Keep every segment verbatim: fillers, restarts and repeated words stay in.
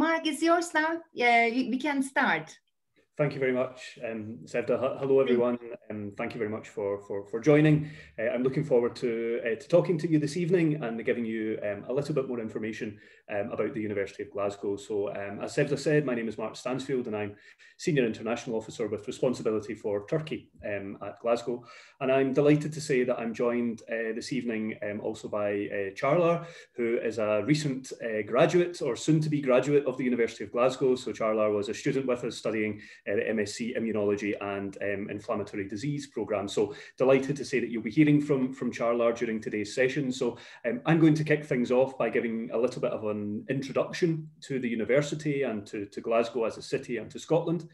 Mark, it's yours now. Yeah, we can start. Thank you very much, um, Sevda. Hello, everyone, and um, thank you very much for for, for joining. Uh, I'm looking forward to uh, to talking to you this evening and giving you um, a little bit more information um, about the University of Glasgow. So, um, as Sevda said, my name is Mark Stansfield, and I'm Senior International Officer with responsibility for Turkey um, at Glasgow. And I'm delighted to say that I'm joined uh, this evening um, also by uh, Charla, who is a recent uh, graduate or soon-to-be graduate of the University of Glasgow. So, Charla was a student with us studying the M S c Immunology and um, Inflammatory Disease programme. So delighted to say that you'll be hearing from, from Charla during today's session. So um, I'm going to kick things off by giving a little bit of an introduction to the university and to, to Glasgow as a city and to Scotland.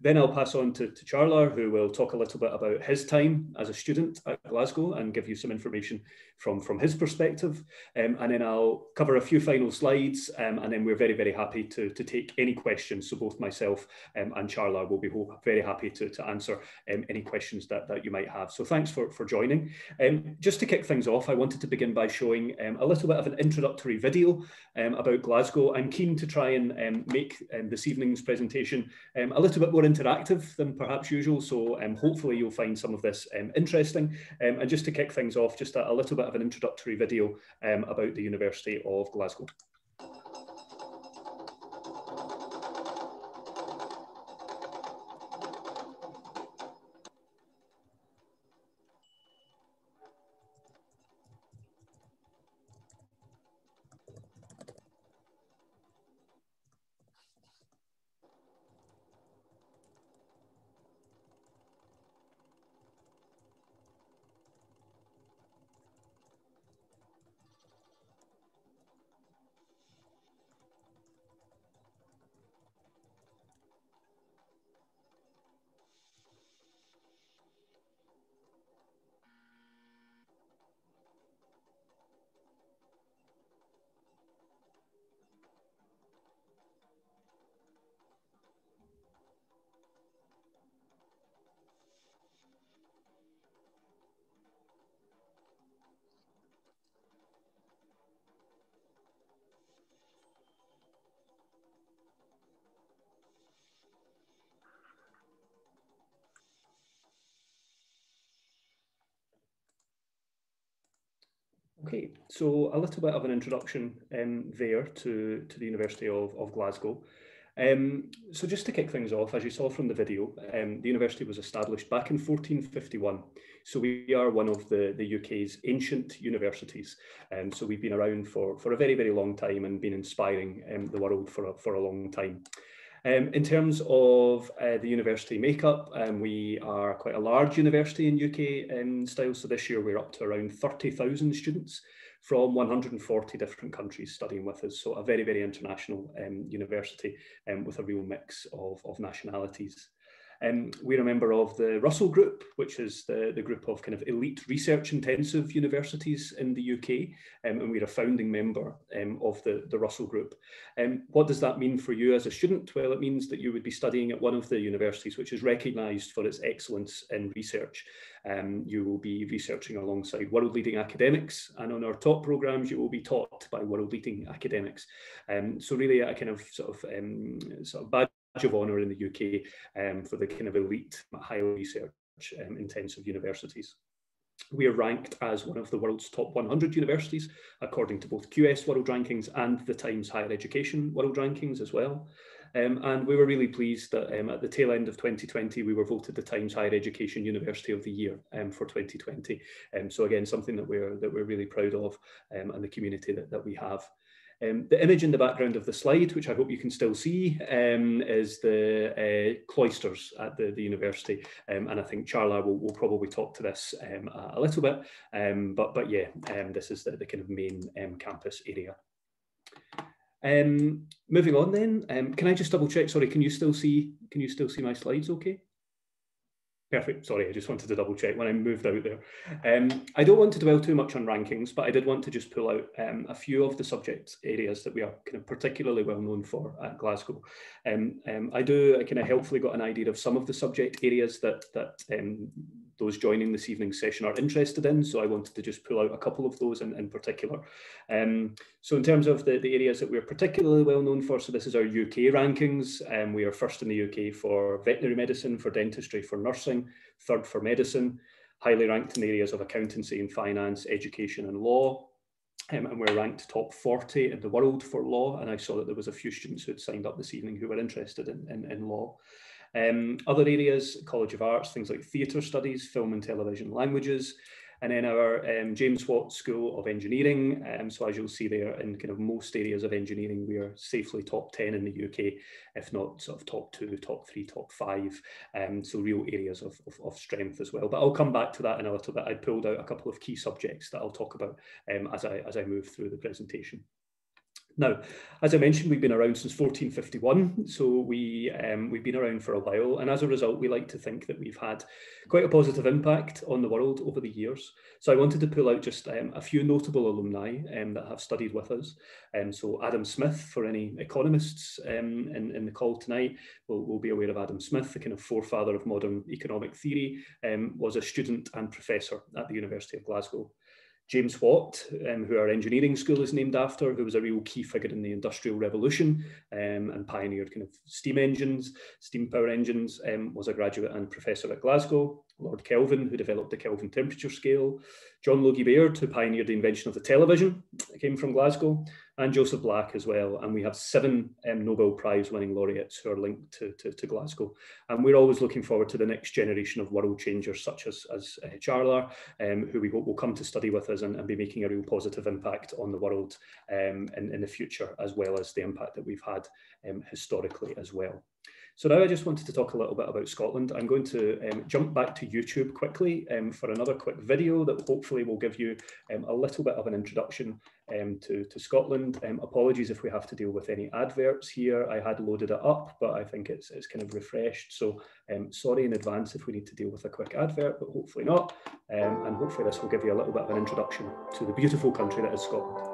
Then I'll pass on to, to Charla, who will talk a little bit about his time as a student at Glasgow and give you some information from, from his perspective. Um, and then I'll cover a few final slides, um, and then we're very, very happy to, to take any questions. So both myself um, and Charla will be hope, very happy to, to answer um, any questions that, that you might have. So thanks for, for joining. Um, just to kick things off, I wanted to begin by showing um, a little bit of an introductory video um, about Glasgow. I'm keen to try and um, make um, this evening's presentation um, a little bit more interactive than perhaps usual, so um, hopefully you'll find some of this um, interesting. Um, and just to kick things off, just a, a little bit of an introductory video um, about the University of Glasgow. Okay, so a little bit of an introduction um, there to, to the University of, of Glasgow. Um, so just to kick things off, as you saw from the video, um, the university was established back in fourteen fifty-one. So we are one of the, the U K's ancient universities. Um, so we've been around for, for a very, very long time and been inspiring um, the world for a, for a long time. Um, in terms of uh, the university makeup, um, we are quite a large university in U K um, style, so this year we're up to around thirty thousand students from one hundred and forty different countries studying with us, so a very, very international um, university um, with a real mix of, of nationalities. Um, we're a member of the Russell Group, which is the, the group of kind of elite research-intensive universities in the U K, um, and we're a founding member um, of the, the Russell Group. Um, what does that mean for you as a student? Well, it means that you would be studying at one of the universities which is recognised for its excellence in research. Um, you will be researching alongside world-leading academics, and on our top programmes you will be taught by world-leading academics. Um, so really a kind of sort of, um, sort of badge of honour in the U K um, for the kind of elite, highly research um, intensive universities. We are ranked as one of the world's top one hundred universities, according to both Q S World Rankings and the Times Higher Education World Rankings as well. Um, and we were really pleased that um, at the tail end of twenty twenty, we were voted the Times Higher Education University of the Year um, for twenty twenty. Um, so again, something that we're, that we're really proud of um, and the community that, that we have. Um, the image in the background of the slide, which I hope you can still see, um, is the uh, cloisters at the, the university. Um, and I think Charla will, will probably talk to this um, a little bit. Um, but, but yeah, um, this is the, the kind of main um, campus area. Um, moving on then, um, can I just double check? Sorry, can you still see, can you still see my slides okay? Perfect. Sorry, I just wanted to double check when I moved out there. Um, I don't want to dwell too much on rankings, but I did want to just pull out um, a few of the subject areas that we are kind of particularly well known for at Glasgow. Um, um, I do I kind of helpfully got an idea of some of the subject areas that, that um, those joining this evening's session are interested in. So I wanted to just pull out a couple of those in, in particular. Um, so in terms of the, the areas that we're particularly well known for, so this is our U K rankings. Um, we are first in the U K for veterinary medicine, for dentistry, for nursing, third for medicine, highly ranked in the areas of accountancy and finance, education and law. Um, and we're ranked top forty in the world for law. And I saw that there was a few students who had signed up this evening who were interested in, in, in law. Um, other areas, College of Arts, things like theatre studies, film and television languages, and then our um, James Watt School of Engineering. Um, so as you'll see there, in kind of most areas of engineering, we are safely top ten in the U K, if not sort of top two, top three, top five. Um, so real areas of, of, of strength as well. But I'll come back to that in a little bit. I pulled out a couple of key subjects that I'll talk about um, as I, as I move through the presentation. Now, as I mentioned, we've been around since fourteen fifty-one, so we, um, we've been around for a while, and as a result, we like to think that we've had quite a positive impact on the world over the years. So I wanted to pull out just um, a few notable alumni um, that have studied with us. Um, so Adam Smith, for any economists um, in, in the call tonight, will will be aware of Adam Smith, the kind of forefather of modern economic theory, um, was a student and professor at the University of Glasgow. James Watt, um, who our engineering school is named after, who was a real key figure in the Industrial Revolution um, and pioneered kind of steam engines, steam power engines, um, was a graduate and professor at Glasgow. Lord Kelvin, who developed the Kelvin temperature scale. John Logie Baird, who pioneered the invention of the television, came from Glasgow. And Joseph Black as well. And we have seven um, Nobel Prize winning laureates who are linked to, to, to Glasgow. And we're always looking forward to the next generation of world changers, such as, as uh, Charla, um, who we hope will come to study with us and, and be making a real positive impact on the world um, in, in the future, as well as the impact that we've had um, historically as well. So now I just wanted to talk a little bit about Scotland. I'm going to um, jump back to YouTube quickly um, for another quick video that hopefully will give you um, a little bit of an introduction um, to, to Scotland. Um, apologies if we have to deal with any adverts here. I had loaded it up, but I think it's, it's kind of refreshed. So um, sorry in advance if we need to deal with a quick advert, but hopefully not. Um, and hopefully this will give you a little bit of an introduction to the beautiful country that is Scotland.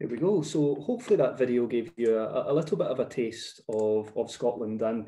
There we go. So hopefully that video gave you a, a little bit of a taste of, of Scotland and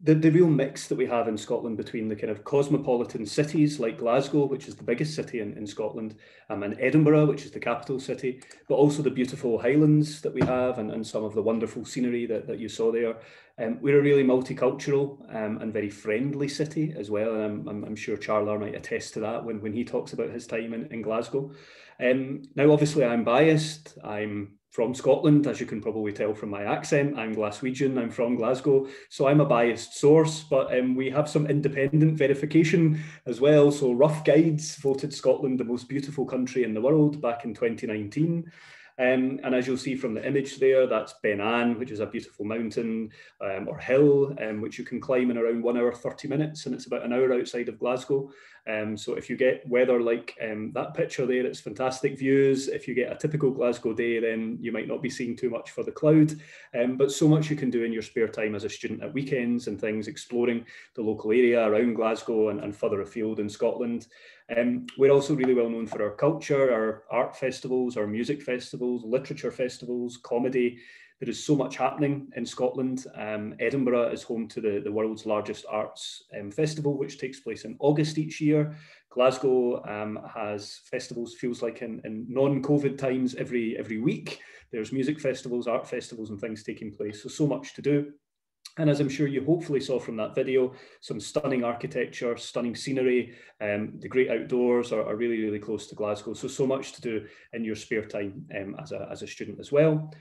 the, the real mix that we have in Scotland between the kind of cosmopolitan cities like Glasgow, which is the biggest city in, in Scotland, um, and Edinburgh, which is the capital city, but also the beautiful highlands that we have and, and some of the wonderful scenery that, that you saw there. Um, we're a really multicultural um, and very friendly city as well, and I'm, I'm, I'm sure Charla might attest to that when, when he talks about his time in, in Glasgow. Um, now, obviously, I'm biased. I'm from Scotland, as you can probably tell from my accent. I'm Glaswegian, I'm from Glasgow, so I'm a biased source, but um, we have some independent verification as well. So Rough Guides voted Scotland the most beautiful country in the world back in twenty nineteen. Um, and as you'll see from the image there, that's Ben An, which is a beautiful mountain um, or hill, um, which you can climb in around one hour, thirty minutes, and it's about an hour outside of Glasgow. Um, so if you get weather like um, that picture there, it's fantastic views. If you get a typical Glasgow day, then you might not be seeing too much for the cloud, um, but so much you can do in your spare time as a student at weekends and things, exploring the local area around Glasgow and, and further afield in Scotland. Um, we're also really well known for our culture, our art festivals, our music festivals, literature festivals, comedy. There is so much happening in Scotland. Um, Edinburgh is home to the, the world's largest arts um, festival, which takes place in August each year. Glasgow um, has festivals, feels like in, in non-COVID times, every, every week. There's music festivals, art festivals and things taking place. So, so much to do. And as I'm sure you hopefully saw from that video, some stunning architecture, stunning scenery, um, the great outdoors are, are really, really close to Glasgow. So, so much to do in your spare time um, as, a, as a student as well.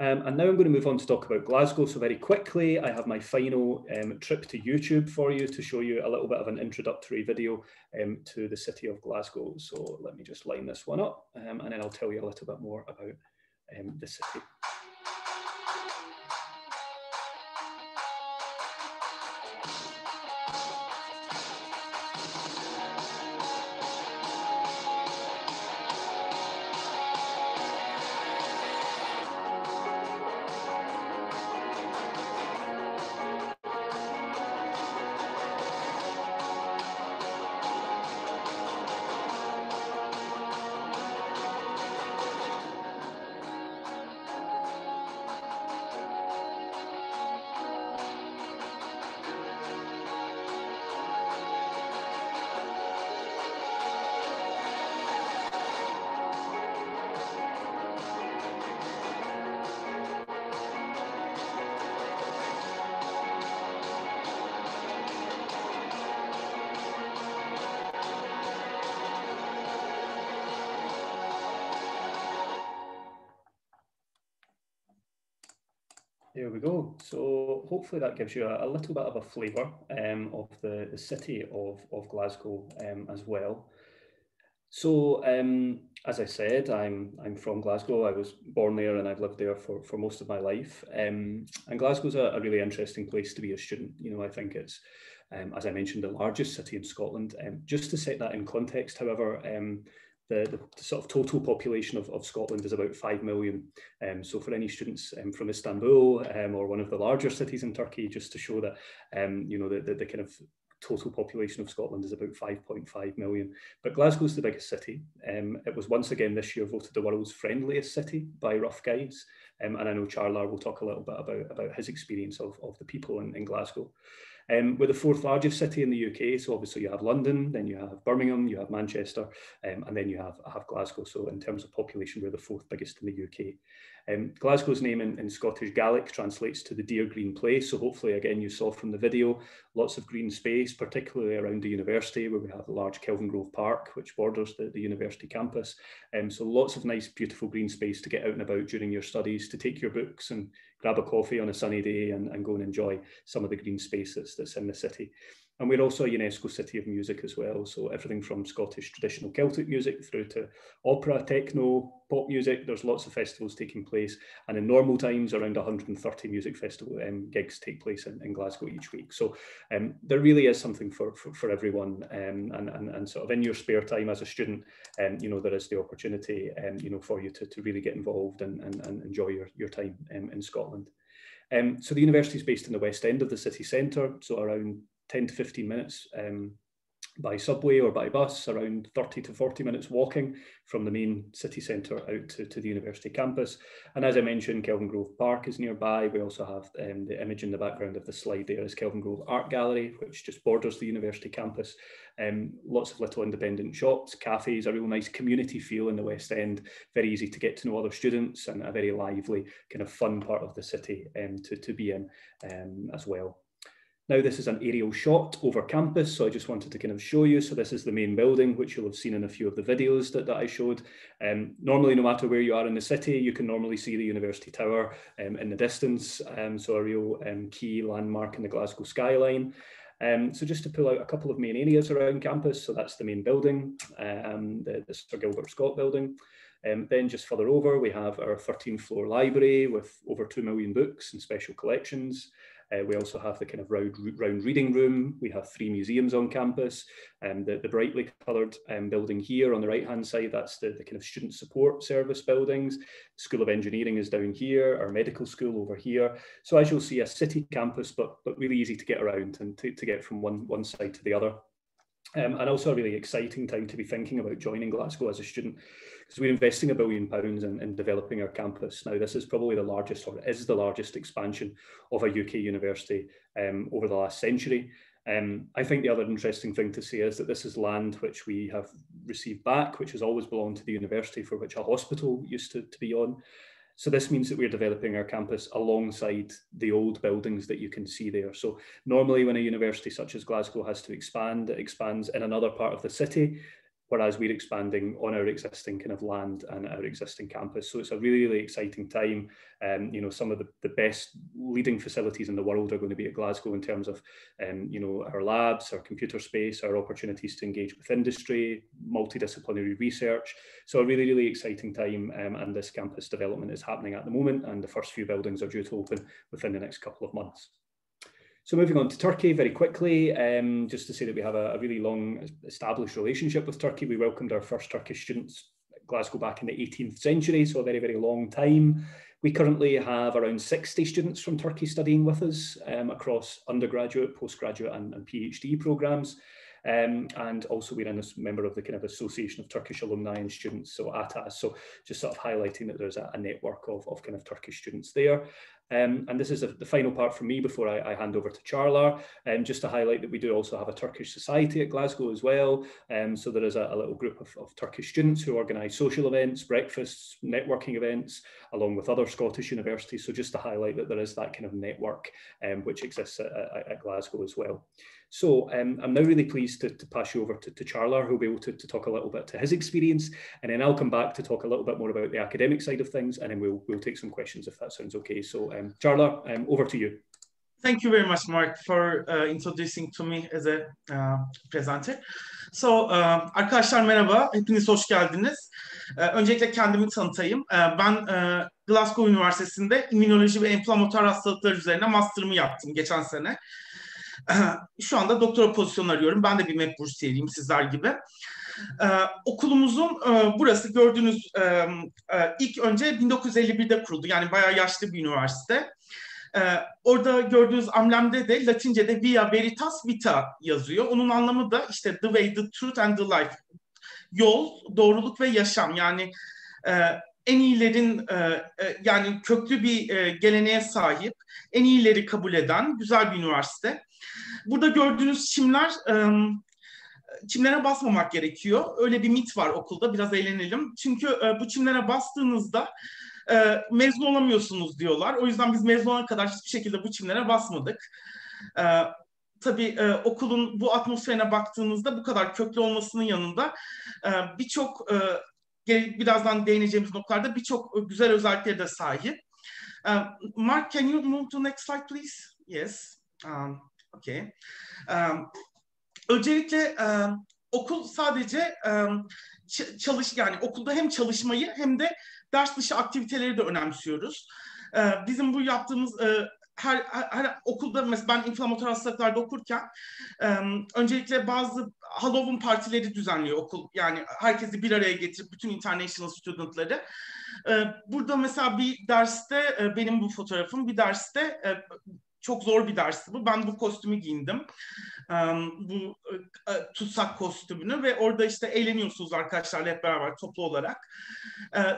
Um, and now I'm going to move on to talk about Glasgow. So very quickly, I have my final um, trip to YouTube for you to show you a little bit of an introductory video um, to the city of Glasgow. So let me just line this one up um, and then I'll tell you a little bit more about um, the city. There we go. So hopefully that gives you a, a little bit of a flavour um, of the, the city of, of Glasgow um, as well. So um, as I said, I'm, I'm from Glasgow. I was born there and I've lived there for, for most of my life. Um, and Glasgow's a, a really interesting place to be a student. You know, I think it's, um, as I mentioned, the largest city in Scotland. Um, just to set that in context, however, um, The, the sort of total population of, of Scotland is about five million. Um, so for any students um, from Istanbul um, or one of the larger cities in Turkey, just to show that, um, you know, the, the, the kind of total population of Scotland is about five point five million. But Glasgow's the biggest city. Um, it was once again this year voted the world's friendliest city by Rough Guides. Um, and I know Charla will talk a little bit about, about his experience of, of the people in, in Glasgow. Um, we're the fourth largest city in the U K, so obviously you have London, then you have Birmingham, you have Manchester, um, and then you have, have Glasgow. So in terms of population, we're the fourth biggest in the U K. Um, Glasgow's name in, in Scottish Gaelic translates to the dear green place. So hopefully, again, you saw from the video, lots of green space, particularly around the university where we have the large Kelvin Grove Park, which borders the, the university campus. Um, so lots of nice, beautiful green space to get out and about during your studies, to take your books and grab a coffee on a sunny day and, and go and enjoy some of the green spaces that's in the city. And we're also a UNESCO City of Music as well. So everything from Scottish traditional Celtic music through to opera, techno, pop music. There's lots of festivals taking place. And in normal times, around one hundred and thirty music festival um, gigs take place in, in Glasgow each week. So um, there really is something for, for, for everyone. Um, and, and, and sort of in your spare time as a student, um, you know, there is the opportunity, um, you know, for you to, to really get involved and, and, and enjoy your, your time um, in Scotland. Um, so the university is based in the west end of the city centre. So around ten to fifteen minutes um, by subway or by bus, around thirty to forty minutes walking from the main city centre out to, to the university campus. And as I mentioned, Kelvin Grove Park is nearby. We also have um, the image in the background of the slide there is Kelvin Grove Art Gallery, which just borders the university campus. Um, lots of little independent shops, cafes, a real nice community feel in the West End, very easy to get to know other students and a very lively kind of fun part of the city um, to, to be in um, as well. Now this is an aerial shot over campus, so I just wanted to kind of show you. So this is the main building, which you'll have seen in a few of the videos that, that I showed. Um, normally, no matter where you are in the city, you can normally see the University Tower um, in the distance, um, so a real um, key landmark in the Glasgow skyline. Um, so just to pull out a couple of main areas around campus, so that's the main building, um, the, the Sir Gilbert Scott building. Um, then just further over, we have our thirteenth floor library with over two million books and special collections. Uh, we also have the kind of round, round reading room. We have three museums on campus. Um, the, the brightly coloured um, building here on the right-hand side, that's the, the kind of student support service buildings. School of Engineering is down here, our medical school over here. So as you'll see, a city campus, but, but really easy to get around and to, to get from one, one side to the other. Um, and also a really exciting time to be thinking about joining Glasgow as a student, because we're investing a billion pounds in, in developing our campus. Now, this is probably the largest, or is the largest expansion of a U K university um, over the last century. Um, I think the other interesting thing to see is that this is land which we have received back, which has always belonged to the university, for which a hospital used to, to be on. So this means that we're developing our campus alongside the old buildings that you can see there. So normally when a university such as Glasgow has to expand, it expands in another part of the city, whereas we're expanding on our existing kind of land and our existing campus. So it's a really, really exciting time. Um, you know, some of the, the best leading facilities in the world are going to be at Glasgow in terms of, um, you know, our labs, our computer space, our opportunities to engage with industry, multidisciplinary research. So a really, really exciting time, um, and this campus development is happening at the moment, and the first few buildings are due to open within the next couple of months. So moving on to Turkey very quickly, um, just to say that we have a, a really long established relationship with Turkey. We welcomed our first Turkish students at Glasgow back in the eighteenth century, so a very, very long time. We currently have around sixty students from Turkey studying with us um, across undergraduate, postgraduate and, and PhD programmes. Um, and also we're a member of the kind of Association of Turkish Alumni and Students, so A T A S, so just sort of highlighting that there's a, a network of, of kind of Turkish students there. Um, and this is a, the final part from me before I, I hand over to Charla, um, just to highlight that we do also have a Turkish society at Glasgow as well. Um, so there is a, a little group of, of Turkish students who organise social events, breakfasts, networking events, along with other Scottish universities. So just to highlight that there is that kind of network um, which exists at, at, at Glasgow as well. So um, I'm now really pleased to, to pass you over to, to Charla, who'll be able to, to talk a little bit to his experience, and then I'll come back to talk a little bit more about the academic side of things, and then we'll, we'll take some questions if that sounds okay. So um, Charla, um, over to you. Thank you very much, Mark, for uh, introducing to me as a uh, presenter. So, uh, arkadaşlar merhaba, hepiniz hoş geldiniz. Uh, öncelikle kendimi tanıtayım. Uh, ben uh, Glasgow Üniversitesi'nde immünoloji ve inflamatuar hastalıkları üzerine master'ımı yaptım geçen sene. Şu anda doktora pozisyonu arıyorum. Ben de bir M E B bursiyeriyim sizler gibi. Ee, okulumuzun e, burası gördüğünüz e, e, ilk önce bin dokuz yüz elli bir'de kuruldu. Yani bayağı yaşlı bir üniversite. Ee, orada gördüğünüz amblemde de Latince'de Via Veritas Vita yazıyor. Onun anlamı da işte the way, the truth and the life. Yol, doğruluk ve yaşam. Yani e, en iyilerin e, e, yani köklü bir e, geleneğe sahip, en iyileri kabul eden güzel bir üniversite. Burada gördüğünüz çimler, çimlere basmamak gerekiyor. Öyle bir mit var okulda, biraz eğlenelim. Çünkü bu çimlere bastığınızda mezun olamıyorsunuz diyorlar. O yüzden biz mezun olana kadar hiçbir şekilde bu çimlere basmadık. Tabii okulun bu atmosferine baktığınızda bu kadar köklü olmasının yanında birçok, birazdan değineceğimiz noktalarda birçok güzel özelliklere de sahip. Mark, can you move to next slide please? Yes. Um, okay. Um, öncelikle um, okul sadece um, çalış yani okulda hem çalışmayı hem de ders dışı aktiviteleri de önemsiyoruz. Uh, bizim bu yaptığımız uh, her, her okulda mesela ben inflamatuar hastalıklarda okurken um, öncelikle bazı Halloween partileri düzenliyor okul. Yani herkesi bir araya getirip bütün international studentları. Uh, burada mesela bir derste uh, benim bu fotoğrafım bir derste uh, çok zor bir dersti bu. Ben bu kostümü giyindim. Bu tutsak kostümünü ve orada işte eğleniyorsunuz arkadaşlarla hep beraber toplu olarak.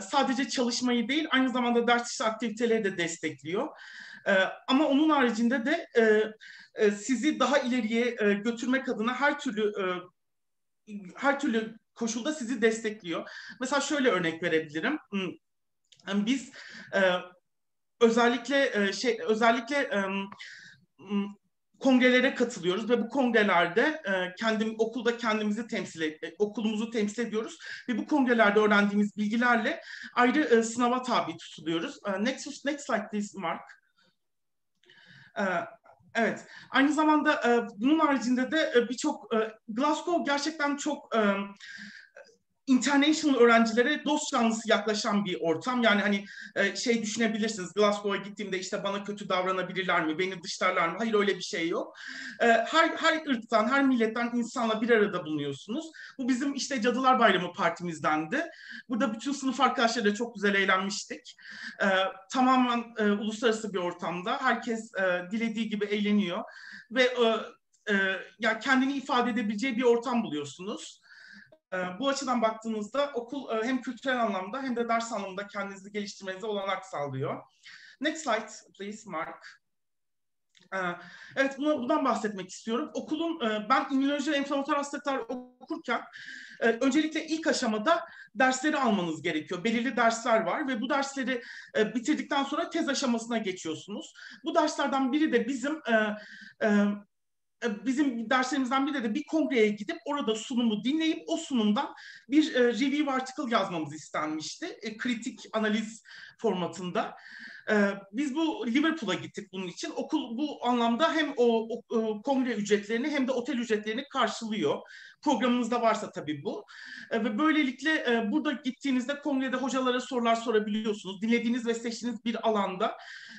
Sadece çalışmayı değil aynı zamanda ders dışı aktiviteleri de destekliyor. Ama onun haricinde de sizi daha ileriye götürmek adına her türlü her türlü koşulda sizi destekliyor. Mesela şöyle örnek verebilirim. Biz Özellikle şey özellikle kongrelere katılıyoruz ve bu kongrelerde kendim okulda kendimizi temsil okulumuzu temsil ediyoruz ve bu kongrelerde öğrendiğimiz bilgilerle ayrı sınava tabi tutuluyoruz. Next next slide please Mark. Evet. Aynı zamanda bunun haricinde de birçok Glasgow gerçekten çok international öğrencilere dost canlısı yaklaşan bir ortam. Yani hani şey düşünebilirsiniz, Glasgow'a gittiğimde işte bana kötü davranabilirler mi, beni dışlarlar mı? Hayır, öyle bir şey yok. Her, her ırktan, her milletten insanla bir arada bulunuyorsunuz. Bu bizim işte Cadılar Bayramı partimizdendi. Burada bütün sınıf arkadaşlarıyla çok güzel eğlenmiştik. Tamamen uluslararası bir ortamda. Herkes dilediği gibi eğleniyor. Ve yani kendini ifade edebileceği bir ortam buluyorsunuz. Bu açıdan baktığınızda okul hem kültürel anlamda hem de ders anlamında kendinizi geliştirmenize olanak sağlıyor. Next slide please Mark. Evet, bundan bahsetmek istiyorum. Okulun, ben immünoloji ve inflamatuar hastalıklar okurken öncelikle ilk aşamada dersleri almanız gerekiyor. Belirli dersler var ve bu dersleri bitirdikten sonra tez aşamasına geçiyorsunuz. Bu derslerden biri de bizim... Bizim derslerimizden biri de bir kongreye gidip orada sunumu dinleyip o sunumdan bir e, review article yazmamız istenmişti. E, kritik analiz formatında. E, biz bu Liverpool'a gittik bunun için. Okul bu anlamda hem o, o kongre ücretlerini hem de otel ücretlerini karşılıyor. Programımızda varsa tabii bu. E, ve böylelikle e, burada gittiğinizde kongrede hocalara sorular sorabiliyorsunuz. Dinlediğiniz ve seçtiğiniz bir alanda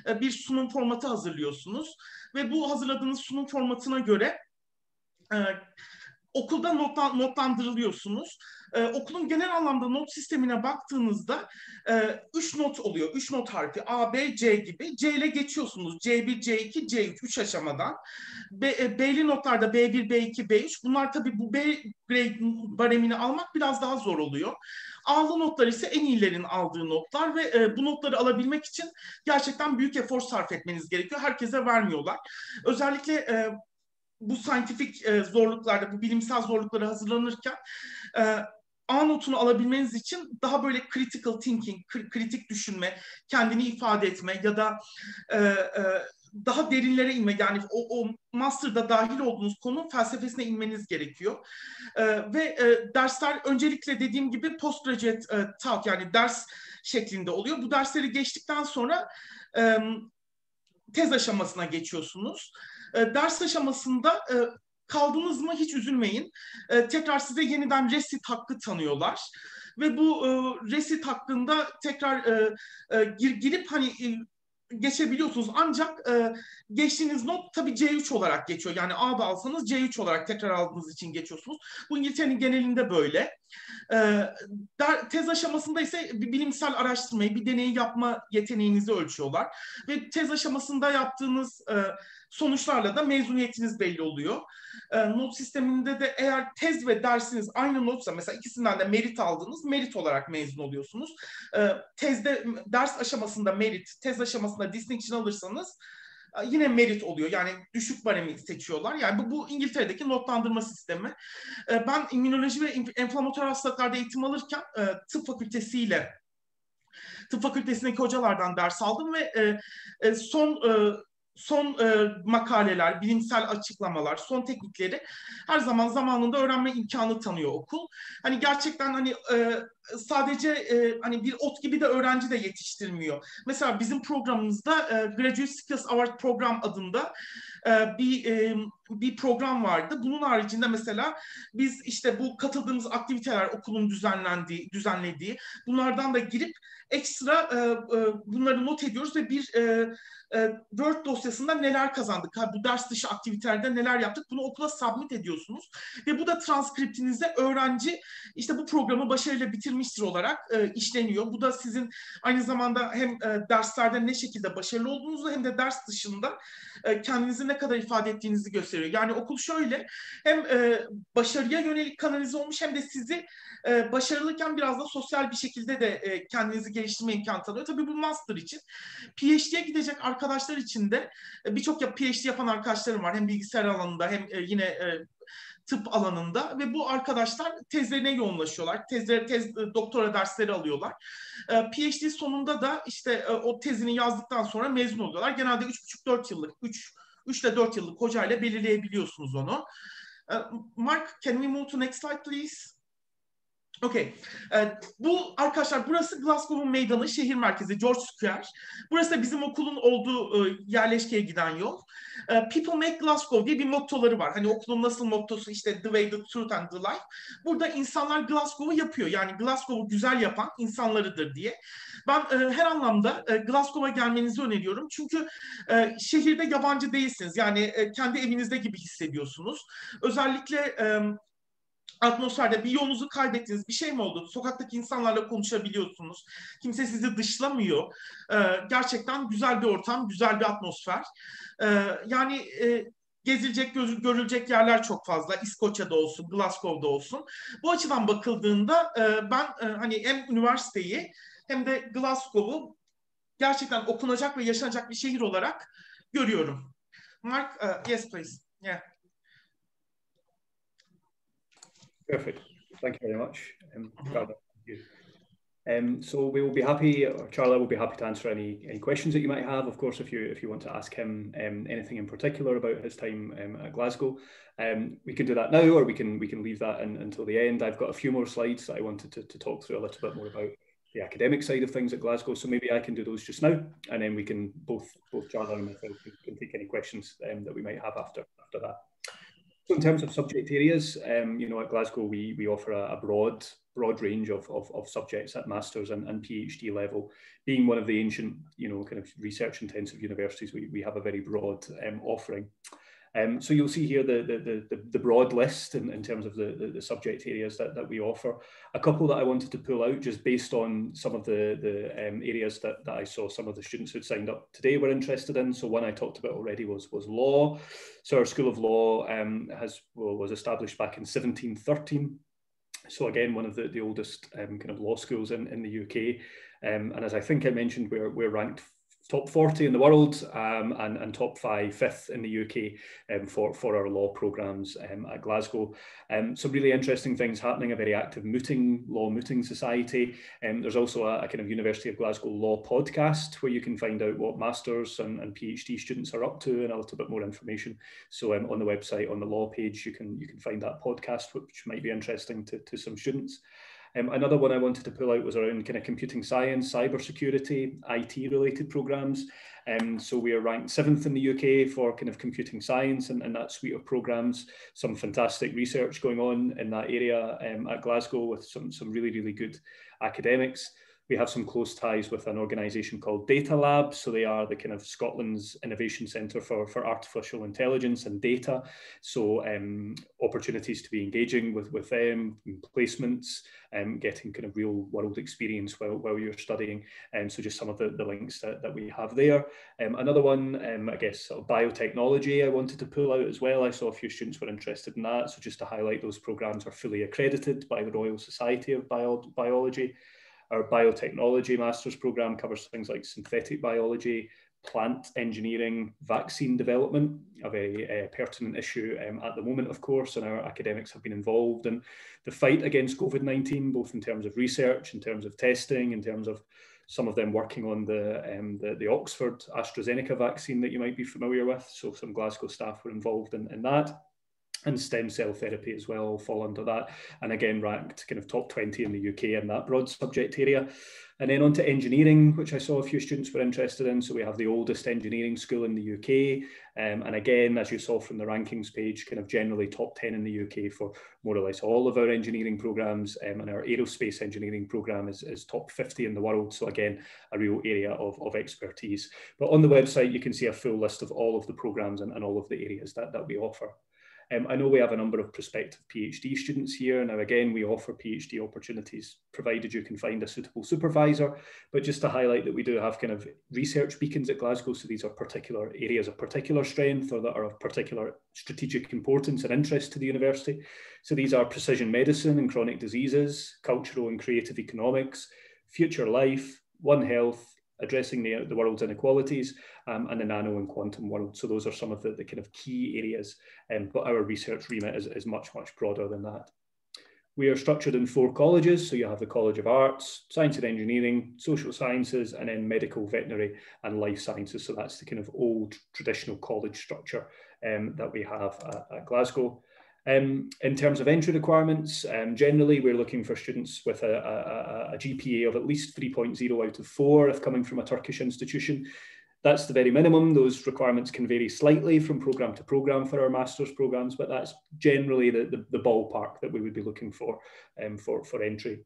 e, bir sunum formatı hazırlıyorsunuz. Ve bu hazırladığınız sunum formatına göre e, okulda notla, notlandırılıyorsunuz. E, okulun genel anlamda not sistemine baktığınızda e, üç not oluyor. Üç not harfi A, B, C gibi. C ile geçiyorsunuz. C bir, C iki, C üç. Üç aşamadan. B, e, B'li notlarda B bir, B iki, B üç. Bunlar tabii bu B grade baremini almak biraz daha zor oluyor. A'lı notlar ise en iyilerin aldığı notlar ve e, bu notları alabilmek için gerçekten büyük efor sarf etmeniz gerekiyor. Herkese vermiyorlar. Özellikle e, bu scientific e, zorluklarda, bu bilimsel zorluklara hazırlanırken e, A notunu alabilmeniz için daha böyle critical thinking, kri kritik düşünme, kendini ifade etme ya da e, e, daha derinlere inme, yani o, o master'da dahil olduğunuz konunun felsefesine inmeniz gerekiyor. E, ve e, dersler öncelikle dediğim gibi postgraduate e, talk, yani ders şeklinde oluyor. Bu dersleri geçtikten sonra e, tez aşamasına geçiyorsunuz. E, ders aşamasında e, kaldınız mı hiç üzülmeyin. E, tekrar size yeniden resit hakkı tanıyorlar. Ve bu e, resit hakkında tekrar e, e, gir, girip hani... E, geçebiliyorsunuz ancak e, geçtiğiniz not tabii C üç olarak geçiyor. Yani A'da alsanız C üç olarak tekrar aldığınız için geçiyorsunuz. Bu İngiltere'nin genelinde böyle. E, der, tez aşamasında ise bir bilimsel araştırmayı, bir deneyi yapma yeteneğinizi ölçüyorlar. Ve tez aşamasında yaptığınız e, sonuçlarla da mezuniyetiniz belli oluyor. E, not sisteminde de eğer tez ve dersiniz aynı notsa, mesela ikisinden de merit aldınız, merit olarak mezun oluyorsunuz. E, tezde, ders aşamasında merit, tez aşamasında distinction alırsanız yine merit oluyor. Yani düşük baremi seçiyorlar. Yani bu, bu İngiltere'deki notlandırma sistemi. Ben immünoloji ve enflamatuar hastalıklarda eğitim alırken tıp fakültesiyle tıp fakültesindeki hocalardan ders aldım ve son son makaleler, bilimsel açıklamalar, son teknikleri her zaman zamanında öğrenme imkanı tanıyor okul. Hani gerçekten hani sadece e, hani bir ot gibi de öğrenci de yetiştirmiyor. Mesela bizim programımızda e, Graduate Skills Award Program adında e, bir e, bir program vardı. Bunun haricinde mesela biz işte bu katıldığımız aktiviteler okulun düzenlendiği, düzenlediği bunlardan da girip ekstra e, e, bunları not ediyoruz ve bir e, e, Word dosyasında neler kazandık, ha, bu ders dışı aktivitelerde neler yaptık, bunu okula submit ediyorsunuz ve bu da transkriptinize öğrenci işte bu programı başarıyla bitir olarak e, işleniyor. Bu da sizin aynı zamanda hem e, derslerde ne şekilde başarılı olduğunuzu hem de ders dışında e, kendinizi ne kadar ifade ettiğinizi gösteriyor. Yani okul şöyle hem e, başarıya yönelik kanalize olmuş hem de sizi e, başarılıyken biraz da sosyal bir şekilde de e, kendinizi geliştirme imkanı tanıyor. Tabii bu master için. P H D'ye gidecek arkadaşlar için de e, birçok ya P H D yapan arkadaşlarım var. Hem bilgisayar alanında hem e, yine e, tıp alanında ve bu arkadaşlar tezlerine yoğunlaşıyorlar. Tezleri, tez, doktora dersleri alıyorlar. E, P H D sonunda da işte e, o tezini yazdıktan sonra mezun oluyorlar. Genelde üç buçuk dört yıllık, üç ile dört yıllık hocayla belirleyebiliyorsunuz onu. E, Mark, can we move to next slide please? Okay. E, bu arkadaşlar burası Glasgow'un meydanı, şehir merkezi George Square. Burası da bizim okulun olduğu e, yerleşkeye giden yol. E, People make Glasgow diye bir mottoları var. Hani okulun nasıl mottosu işte the way, the truth and the life. Burada insanlar Glasgow'u yapıyor. Yani Glasgow'u güzel yapan insanlarıdır diye. Ben e, her anlamda e, Glasgow'a gelmenizi öneriyorum. Çünkü e, şehirde yabancı değilsiniz. Yani e, kendi evinizde gibi hissediyorsunuz. Özellikle e, atmosferde bir yolunuzu kaybettiniz, bir şey mi oldu? Sokaktaki insanlarla konuşabiliyorsunuz. Kimse sizi dışlamıyor. Ee, gerçekten güzel bir ortam, güzel bir atmosfer. Ee, yani e, gezilecek, görülecek yerler çok fazla. İskoçya'da olsun, Glasgow'da olsun. Bu açıdan bakıldığında e, ben e, hani hem üniversiteyi hem de Glasgow'u gerçekten okunacak ve yaşanacak bir şehir olarak görüyorum. Mark, uh, yes please. Yeah. Perfect. Thank you very much. Um, Charla, thank you. Um, so we will be happy, or Charla will be happy to answer any, any questions that you might have. Of course, if you, if you want to ask him um, anything in particular about his time um, at Glasgow, um, we can do that now, or we can, we can leave that in, until the end. I've got a few more slides that I wanted to, to talk through a little bit more about the academic side of things at Glasgow, so maybe I can do those just now, and then we can both, both Charla and myself can, can take any questions um, that we might have after, after that. So in terms of subject areas, um, you know, at Glasgow we, we offer a, a broad broad range of, of, of subjects at master's and, and PhD level. Being one of the ancient, you know, kind of research intensive universities, we, we have a very broad um, offering. Um, so you'll see here the, the, the, the broad list in, in terms of the, the, the subject areas that, that we offer. A couple that I wanted to pull out just based on some of the, the um, areas that, that I saw some of the students who'd signed up today were interested in. So one I talked about already was, was law. So our School of Law um, has, well, was established back in seventeen thirteen. So again, one of the, the oldest um, kind of law schools in, in the U K. Um, and as I think I mentioned, we're, we're ranked top forty in the world um, and, and top five, fifth in the U K um, for, for our law programmes um, at Glasgow. Um, some really interesting things happening, a very active mooting, law mooting society. Um, there's also a, a kind of University of Glasgow law podcast where you can find out what masters and, and PhD students are up to and a little bit more information. So um, on the website, on the law page, you can, you can find that podcast, which might be interesting to, to some students. Um, another one I wanted to pull out was around kind of computing science, cybersecurity, I T related programs. Um, so we are ranked seventh in the U K for kind of computing science and, and that suite of programs. Some fantastic research going on in that area um, at Glasgow with some, some really, really good academics. We have some close ties with an organisation called Data Lab. So they are the kind of Scotland's innovation centre for, for artificial intelligence and data. So um, opportunities to be engaging with, with them, placements, um, getting kind of real world experience while, while you're studying. And um, so just some of the, the links that, that we have there. Um, another one, um, I guess, sort of biotechnology I wanted to pull out as well. I saw a few students were interested in that. So just to highlight, those programmes are fully accredited by the Royal Society of Bio- Biology. Our biotechnology master's programme covers things like synthetic biology, plant engineering, vaccine development, a very uh, pertinent issue um, at the moment, of course, and our academics have been involved in the fight against COVID nineteen, both in terms of research, in terms of testing, in terms of some of them working on the, um, the, the Oxford AstraZeneca vaccine that you might be familiar with. So some Glasgow staff were involved in, in that. And stem cell therapy as well fall under that. And again, ranked kind of top twenty in the U K in that broad subject area. And then on to engineering, which I saw a few students were interested in. So we have the oldest engineering school in the U K. Um, and again, as you saw from the rankings page, kind of generally top ten in the U K for more or less all of our engineering programmes. Um, and our aerospace engineering programme is, is top fifty in the world. So again, a real area of, of expertise. But on the website, you can see a full list of all of the programmes and, and all of the areas that, that we offer. Um, I know we have a number of prospective PhD students here. Now, again, we offer PhD opportunities, provided you can find a suitable supervisor. But just to highlight that we do have kind of research beacons at Glasgow. So these are particular areas of particular strength or that are of particular strategic importance and interest to the university. So these are precision medicine and chronic diseases, cultural and creative economics, future life, One Health, addressing the, the world's inequalities um, and the nano and quantum world. So those are some of the, the kind of key areas, um, but our research remit is, is much, much broader than that. We are structured in four colleges. So you have the College of Arts, Science and Engineering, Social Sciences, and then Medical, Veterinary and Life Sciences. So that's the kind of old traditional college structure um, that we have at, at Glasgow. Um, in terms of entry requirements, um, generally we're looking for students with a, a, a G P A of at least three point oh out of four if coming from a Turkish institution. That's the very minimum. Those requirements can vary slightly from programme to programme for our master's programmes, but that's generally the, the, the ballpark that we would be looking for um, for, for entry.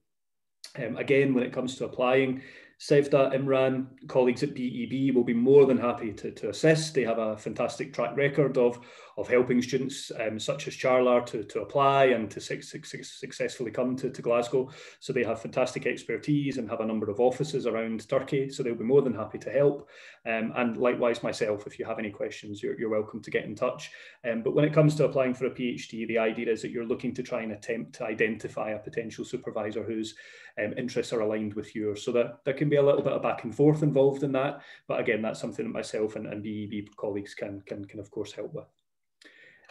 Um, again, when it comes to applying, Sevda, Imran, colleagues at B E B will be more than happy to, to assist. They have a fantastic track record of, of helping students um, such as Charla to, to apply and to su su successfully come to, to Glasgow. So they have fantastic expertise and have a number of offices around Turkey. So they'll be more than happy to help. Um, and likewise myself, if you have any questions, you're, you're welcome to get in touch. Um, but when it comes to applying for a PhD, the idea is that you're looking to try and attempt to identify a potential supervisor whose um, interests are aligned with yours. So that, that can be a little bit of back and forth involved in that, but again, that's something that myself and, and B E B colleagues can, can, can of course help with.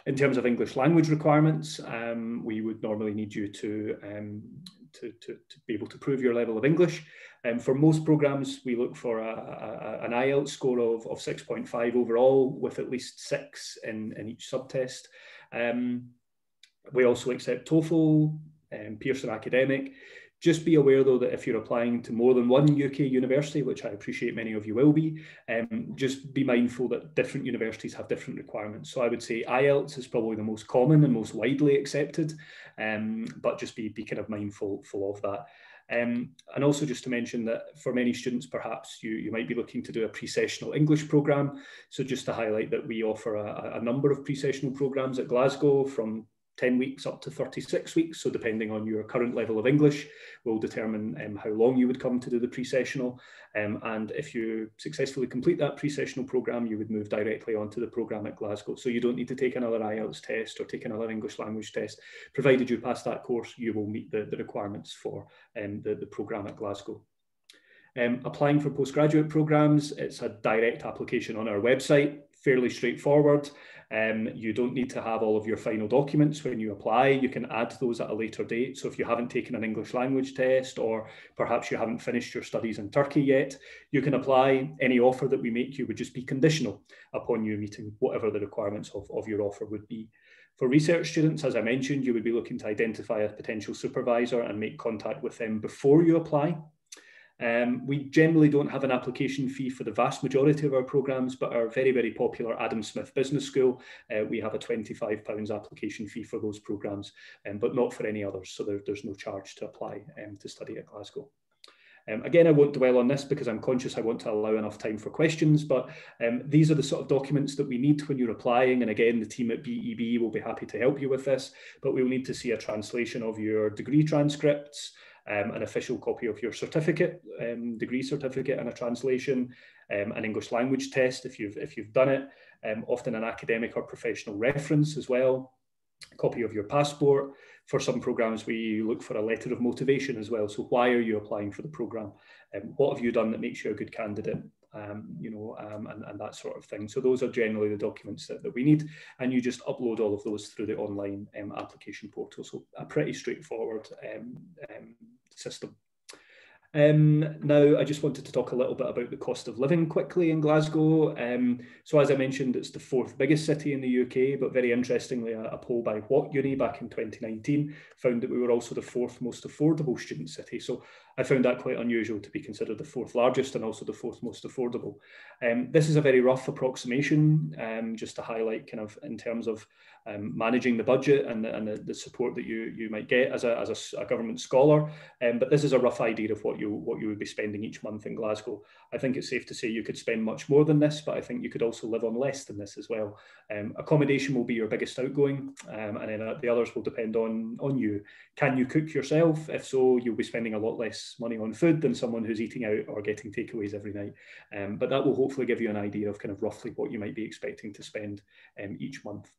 In terms of English language requirements, um, we would normally need you to, um, to, to, to be able to prove your level of English. Um, for most programs, we look for a, a, an I E L T S score of, of six point five overall, with at least six in, in each subtest. Um, we also accept TOEFL, um, Pearson Academic. Just be aware, though, that if you're applying to more than one U K university, which I appreciate many of you will be, um, just be mindful that different universities have different requirements. So I would say I E L T S is probably the most common and most widely accepted, um, but just be, be kind of mindful full of that. Um, and also just to mention that for many students, perhaps you, you might be looking to do a pre-sessional English programme. So just to highlight that we offer a, a number of pre-sessional programmes at Glasgow, from ten weeks up to thirty-six weeks. So depending on your current level of English, will determine um, how long you would come to do the pre-sessional. Um, and if you successfully complete that pre-sessional programme, you would move directly onto the programme at Glasgow. So you don't need to take another I E L T S test or take another English language test. Provided you pass that course, you will meet the, the requirements for um, the, the programme at Glasgow. Um, applying for postgraduate programmes, it's a direct application on our website, fairly straightforward. Um, you don't need to have all of your final documents when you apply. You can add those at a later date. So if you haven't taken an English language test, or perhaps you haven't finished your studies in Turkey yet, you can apply. Any offer that we make you would just be conditional upon you meeting whatever the requirements of, of your offer would be. For research students, as I mentioned, you would be looking to identify a potential supervisor and make contact with them before you apply. Um, we generally don't have an application fee for the vast majority of our programmes, but our very, very popular Adam Smith Business School, uh, we have a twenty-five pounds application fee for those programmes, um, but not for any others. So there, there's no charge to apply um, to study at Glasgow. Um, again, I won't dwell on this because I'm conscious I want to allow enough time for questions, but um, these are the sort of documents that we need when you're applying. And again, the team at B E B will be happy to help you with this, but we will need to see a translation of your degree transcripts, Um, an official copy of your certificate, um, degree certificate, and a translation, um, an English language test if you've, if you've done it, um, often an academic or professional reference as well, a copy of your passport. For some programmes, we look for a letter of motivation as well. So why are you applying for the programme? Um, what have you done that makes you a good candidate? Um, you know, um, and, and that sort of thing. So those are generally the documents that, that we need, and you just upload all of those through the online um, application portal. So a pretty straightforward um, um, system. Um, now, I just wanted to talk a little bit about the cost of living quickly in Glasgow. Um, so as I mentioned, it's the fourth biggest city in the U K, but very interestingly, a, a poll by What Uni back in twenty nineteen found that we were also the fourth most affordable student city. So I found that quite unusual to be considered the fourth largest and also the fourth most affordable. Um, this is a very rough approximation, um, just to highlight kind of in terms of um, managing the budget and the, and the, the support that you, you might get as a, as a, a government scholar. Um, but this is a rough idea of what You, what you would be spending each month in Glasgow. I think it's safe to say you could spend much more than this, but I think you could also live on less than this as well. Um, accommodation will be your biggest outgoing, um, and then the others will depend on, on you. Can you cook yourself? If so, you'll be spending a lot less money on food than someone who's eating out or getting takeaways every night. Um, but that will hopefully give you an idea of kind of roughly what you might be expecting to spend um, each month.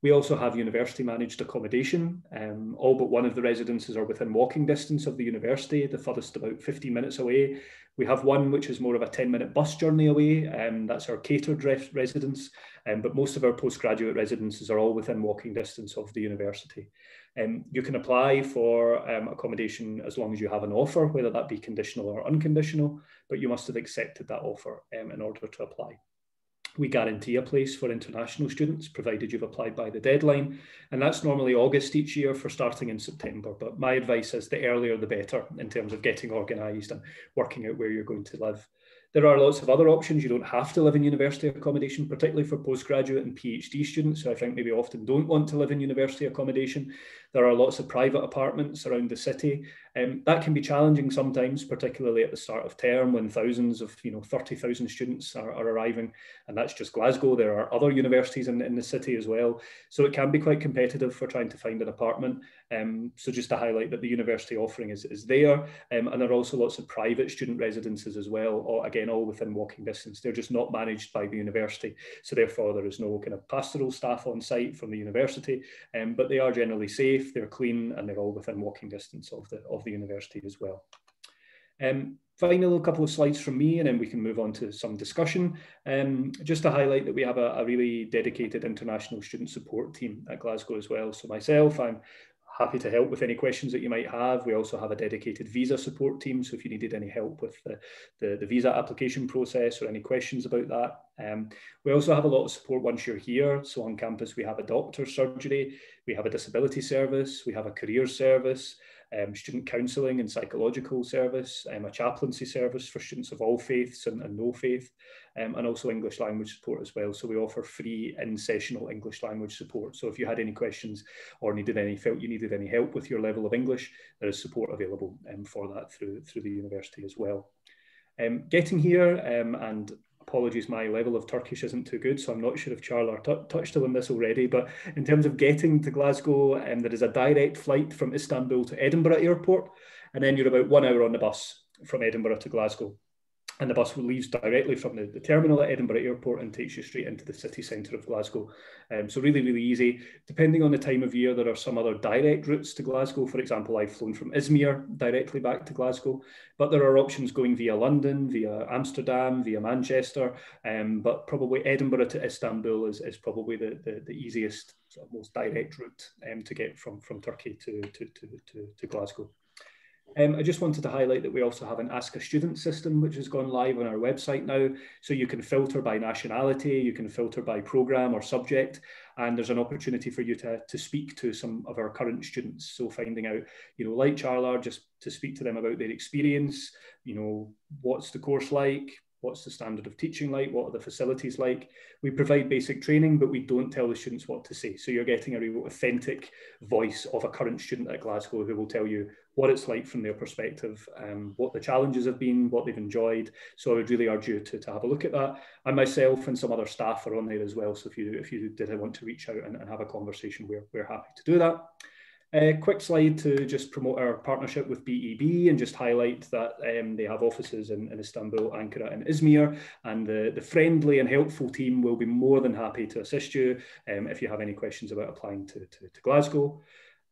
We also have university managed accommodation. Um, all but one of the residences are within walking distance of the university, the furthest about fifteen minutes away. We have one which is more of a ten minute bus journey away, um, that's our catered res residence, um, but most of our postgraduate residences are all within walking distance of the university. Um, you can apply for um, accommodation as long as you have an offer, whether that be conditional or unconditional, but you must have accepted that offer um, in order to apply. We guarantee a place for international students, provided you've applied by the deadline. And that's normally August each year for starting in September. But my advice is the earlier the better in terms of getting organised and working out where you're going to live. There are lots of other options. You don't have to live in university accommodation, particularly for postgraduate and PhD students, who I think maybe often don't want to live in university accommodation. There are lots of private apartments around the city. Um, that can be challenging sometimes, particularly at the start of term when thousands of, you know, thirty thousand students are, are arriving. And that's just Glasgow. There are other universities in, in the city as well. So it can be quite competitive for trying to find an apartment. Um, so just to highlight that the university offering is, is there. Um, and there are also lots of private student residences as well. Or again, all within walking distance. They're just not managed by the university, so therefore there is no kind of pastoral staff on site from the university, um, but they are generally safe, they're clean, and they're all within walking distance of the, of the university as well. Um, Final a couple of slides from me, and then we can move on to some discussion. Um, just to highlight that we have a, a really dedicated international student support team at Glasgow as well. So myself, I'm happy to help with any questions that you might have. We also have a dedicated visa support team. So if you needed any help with the, the, the visa application process or any questions about that. Um, we also have a lot of support once you're here. So on campus, we have a doctor's surgery, we have a disability service, we have a career service, Um, student counselling and psychological service, um, a chaplaincy service for students of all faiths and, and no faith, um, and also English language support as well. So we offer free in-sessional English language support. So if you had any questions or needed any, felt you needed any help with your level of English, there is support available um, for that through, through the university as well. Um, getting here, um, and apologies, my level of Turkish isn't too good, so I'm not sure if Charla touched on this already, but in terms of getting to Glasgow, um, there is a direct flight from Istanbul to Edinburgh Airport, and then you're about one hour on the bus from Edinburgh to Glasgow. And the bus leaves directly from the, the terminal at Edinburgh Airport and takes you straight into the city centre of Glasgow. Um, so really, really easy. Depending on the time of year, there are some other direct routes to Glasgow. For example, I've flown from Izmir directly back to Glasgow, but there are options going via London, via Amsterdam, via Manchester, um, but probably Edinburgh to Istanbul is, is probably the, the, the easiest, sort of most direct route um, to get from, from Turkey to, to, to, to, to Glasgow. Um, I just wanted to highlight that we also have an Ask a Student system, which has gone live on our website now. So you can filter by nationality, you can filter by program or subject, and there's an opportunity for you to, to speak to some of our current students. So finding out, you know, like Charla, just to speak to them about their experience, you know, what's the course like? What's the standard of teaching like? What are the facilities like? We provide basic training, but we don't tell the students what to say. So you're getting a real authentic voice of a current student at Glasgow who will tell you what it's like from their perspective, um, what the challenges have been, what they've enjoyed. So I would really urge you to, to have a look at that. And myself and some other staff are on there as well. So if you, if you did want to reach out and, and have a conversation, we're, we're happy to do that. A quick slide to just promote our partnership with B E B and just highlight that um, they have offices in, in Istanbul, Ankara and Izmir, and the, the friendly and helpful team will be more than happy to assist you um, if you have any questions about applying to, to, to Glasgow.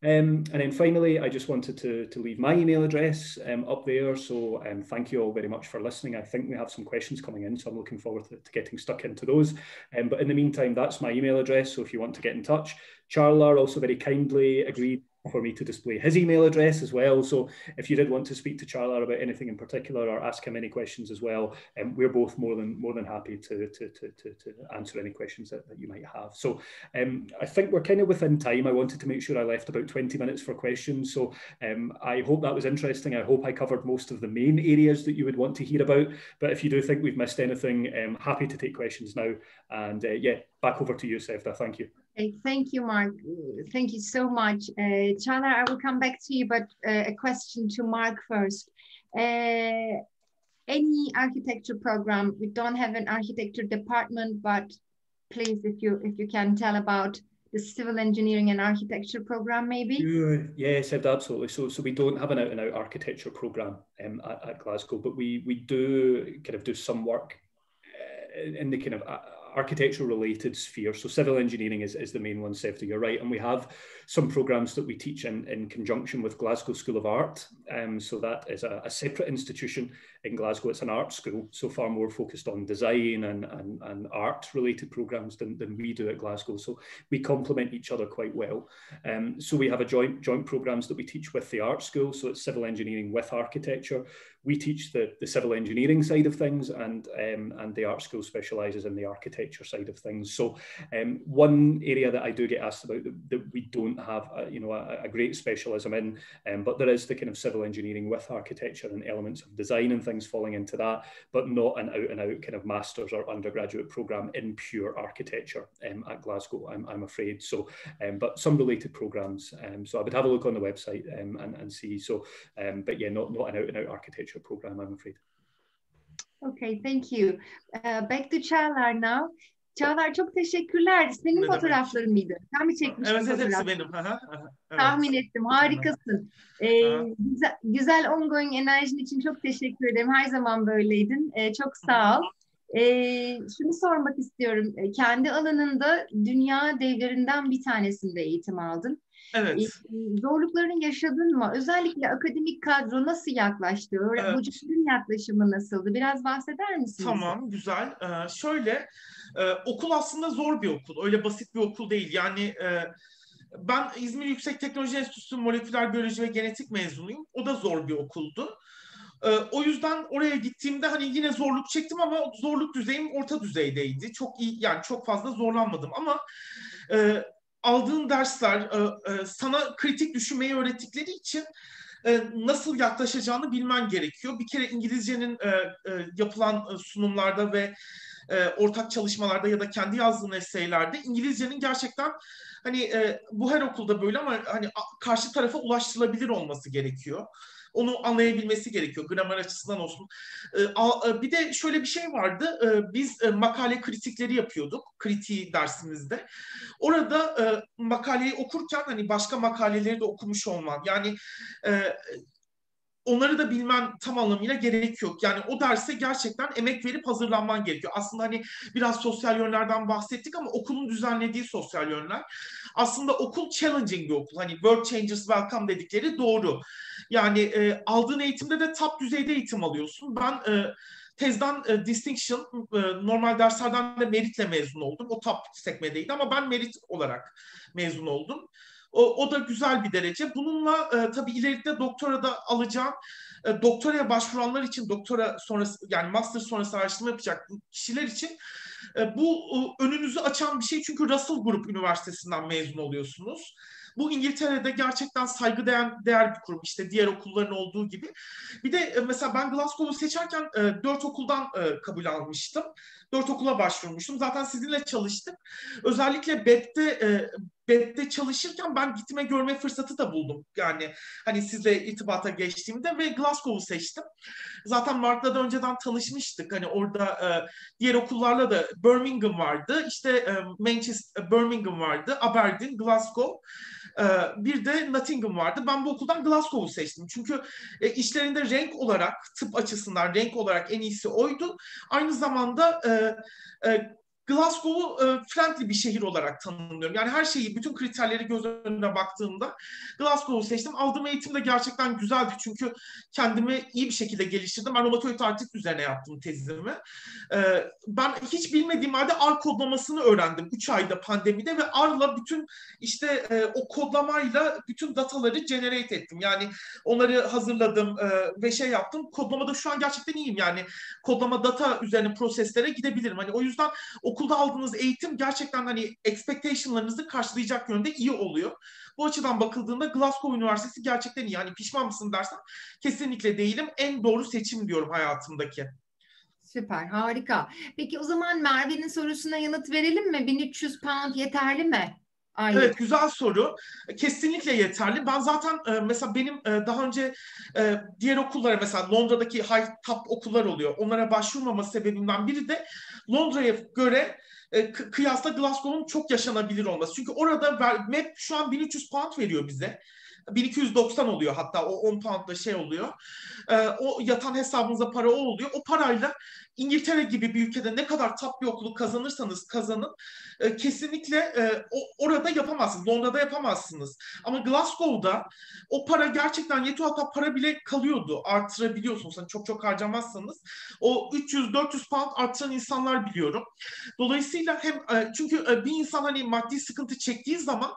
Um, and then finally, I just wanted to, to leave my email address um, up there. So um, thank you all very much for listening. I think we have some questions coming in, so I'm looking forward to, to getting stuck into those. Um, but in the meantime, that's my email address. So if you want to get in touch, Charla also very kindly agreed for me to display his email address as well. So if you did want to speak to Charla about anything in particular or ask him any questions as well, um, we're both more than more than happy to, to, to, to, to answer any questions that, that you might have. So um, I think we're kind of within time. I wanted to make sure I left about twenty minutes for questions. So um, I hope that was interesting. I hope I covered most of the main areas that you would want to hear about. But if you do think we've missed anything, I'm happy to take questions now. And uh, yeah, back over to you, Sevda. Thank you. Thank you, Mark. Thank you so much. Uh, Charla, I will come back to you, but uh, a question to Mark first. Uh, any architecture program, we don't have an architecture department, but please, if you if you can tell about the civil engineering and architecture program, maybe? Sure. Yes, absolutely. So, so we don't have an out-and-out architecture program um, at, at Glasgow, but we, we do kind of do some work in the kind of uh, architecture-related sphere. So civil engineering is, is the main one, Sevda, you're right. And we have some programmes that we teach in, in conjunction with Glasgow School of Art. Um, so that is a, a separate institution in Glasgow. It's an art school, so far more focused on design and, and, and art-related programmes than, than we do at Glasgow. So we complement each other quite well. Um, so we have a joint, joint programmes that we teach with the art school. So it's civil engineering with architecture. We teach the, the civil engineering side of things, and, um, and the art school specialises in the architecture side of things. So um, one area that I do get asked about that, that we don't have a, you know a, a great specialism in, um, but there is the kind of civil engineering with architecture and elements of design and things falling into that, but not an out and out kind of masters or undergraduate programme in pure architecture um, at Glasgow, I'm, I'm afraid. So um, but some related programmes, um, so I would have a look on the website um, and, and see. So um, but yeah, not, not an out and out architecture programme, I'm afraid. Okay, thank you. Uh, back to Çağlar now. Çağlar, çok teşekkürler. Senin evet, fotoğrafların mıydı? Sen mi çekmiştin evet, fotoğrafları? Evet, benim. Aha, aha, evet. Tahmin ettim, harikasın. Ee, güzel, güzel ongoing enerjin için çok teşekkür ederim. Her zaman böyleydin. Ee, çok sağ ol. Ee, şunu sormak istiyorum. Kendi alanında dünya devlerinden bir tanesinde eğitim aldın. Evet. Ee, zorluklarını yaşadın mı? Özellikle akademik kadro nasıl yaklaştı? Evet. Hocanın yaklaşımı nasıldı? Biraz bahseder misiniz? Tamam, güzel. Ee, şöyle, e, okul aslında zor bir okul. Öyle basit bir okul değil. Yani... E, Ben İzmir Yüksek Teknoloji Enstitüsü Moleküler Biyoloji ve Genetik mezunuyum. O da zor bir okuldu. Ee, o yüzden oraya gittiğimde hani yine zorluk çektim ama zorluk düzeyim orta düzeydeydi. Çok iyi, yani çok fazla zorlanmadım ama e, aldığın dersler e, e, sana kritik düşünmeyi öğrettikleri için e, nasıl yaklaşacağını bilmen gerekiyor. Bir kere İngilizcenin e, e, yapılan sunumlarda ve e, ortak çalışmalarda ya da kendi yazdığın eseylerde İngilizcenin gerçekten hani e, bu her okulda böyle ama hani karşı tarafa ulaştırılabilir olması gerekiyor. Onu anlayabilmesi gerekiyor gramer açısından olsun. E, a, bir de şöyle bir şey vardı. E, biz e, makale kritikleri yapıyorduk. Kritiği dersimizde. Orada e, makaleyi okurken hani başka makaleleri de okumuş olman. Yani e, onları da bilmen tam anlamıyla gerek yok. Yani o derse gerçekten emek verip hazırlanman gerekiyor. Aslında hani biraz sosyal yönlerden bahsettik ama okulun düzenlediği sosyal yönler. Aslında okul challenging bir okul. Hani world changers welcome dedikleri doğru. Yani e, aldığın eğitimde de top düzeyde eğitim alıyorsun. Ben e, tezden e, distinction, e, normal derslerden de meritle mezun oldum. O top sekmedeydi ama ben merit olarak mezun oldum. O, o da güzel bir derece. Bununla e, tabii ileride doktora da alacağım. E, doktoraya başvuranlar için doktora sonrası yani master sonrası araştırma yapacak kişiler için e, bu e, önünüzü açan bir şey. Çünkü Russell Group Üniversitesi'nden mezun oluyorsunuz. Bu İngiltere'de gerçekten saygıdeğer değer bir kurum. İşte diğer okulların olduğu gibi. Bir de e, mesela ben Glasgow'u seçerken e, dört okuldan e, kabul almıştım. Dört okula başvurmuştum. Zaten sizinle çalıştık. Özellikle B E B'de e, B E B'de çalışırken ben gitme görme fırsatı da buldum. Yani hani sizle irtibata geçtiğimde ve Glasgow'u seçtim. Zaten Mark'la da önceden tanışmıştık. Hani orada e, diğer okullarla da Birmingham vardı. İşte e, Manchester, Birmingham vardı. Aberdeen, Glasgow. E, bir de Nottingham vardı. Ben bu okuldan Glasgow'u seçtim. Çünkü e, işlerinde renk olarak, tıp açısından renk olarak en iyisi oydu. Aynı zamanda e, e, Glasgow'u e, friendly bir şehir olarak tanımlıyorum. Yani her şeyi, bütün kriterleri göz önüne baktığımda Glasgow'u seçtim. Aldığım eğitim de gerçekten güzeldi. Çünkü kendimi iyi bir şekilde geliştirdim. Ben romatoid artrit üzerine yaptım tezimi. E, ben hiç bilmediğim halde R kodlamasını öğrendim. Üç ayda pandemide ve R'la bütün işte e, o kodlamayla bütün dataları generate ettim. Yani onları hazırladım e, ve şey yaptım. Kodlamada şu an gerçekten iyiyim. Yani kodlama data üzerine proseslere gidebilirim. Hani o yüzden o okulda aldığınız eğitim gerçekten hani expectationlarınızı karşılayacak yönde iyi oluyor. Bu açıdan bakıldığında Glasgow Üniversitesi gerçekten iyi. Yani pişman mısın dersen kesinlikle değilim. En doğru seçim diyorum hayatımdaki. Süper, harika. Peki o zaman Merve'nin sorusuna yanıt verelim mi? bin üç yüz pound yeterli mi? Aynen. Evet, güzel soru. Kesinlikle yeterli. Ben zaten e, mesela benim e, daha önce e, diğer okullara mesela Londra'daki high top okullar oluyor. Onlara başvurmama sebebimden biri de Londra'ya göre e, kıyasla Glasgow'un çok yaşanabilir olması. Çünkü orada ver, M E P şu an bin üç yüz pound veriyor bize. bin iki yüz doksan oluyor hatta o on pound'la şey oluyor. E, o yatan hesabınıza para o oluyor. O parayla İngiltere gibi bir ülkede ne kadar top bir okulu kazanırsanız kazanın e, kesinlikle e, o, orada yapamazsınız. Londra'da yapamazsınız. Ama Glasgow'da o para gerçekten yetiyor. Hatta para bile kalıyordu. Artırabiliyorsunuz. Yani çok çok harcamazsanız. O üç yüz dört yüz pound artıran insanlar biliyorum. Dolayısıyla hem e, çünkü e, bir insan hani maddi sıkıntı çektiği zaman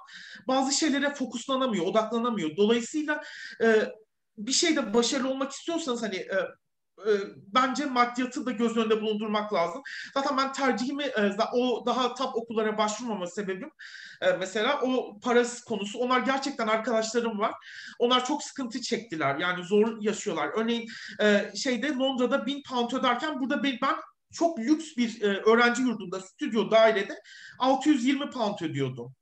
bazı şeylere fokuslanamıyor, odaklanamıyor. Dolayısıyla e, bir şeyde başarılı olmak istiyorsanız hani e, bence maddiyatı da göz önünde bulundurmak lazım. Zaten ben tercihimi o daha top okullara başvurmama sebebim mesela o parası konusu. Onlar gerçekten arkadaşlarım var. Onlar çok sıkıntı çektiler. Yani zor yaşıyorlar. Örneğin şeyde Londra'da bin pound öderken burada ben çok lüks bir öğrenci yurdunda, stüdyo dairede altı yüz yirmi pound ödüyordum.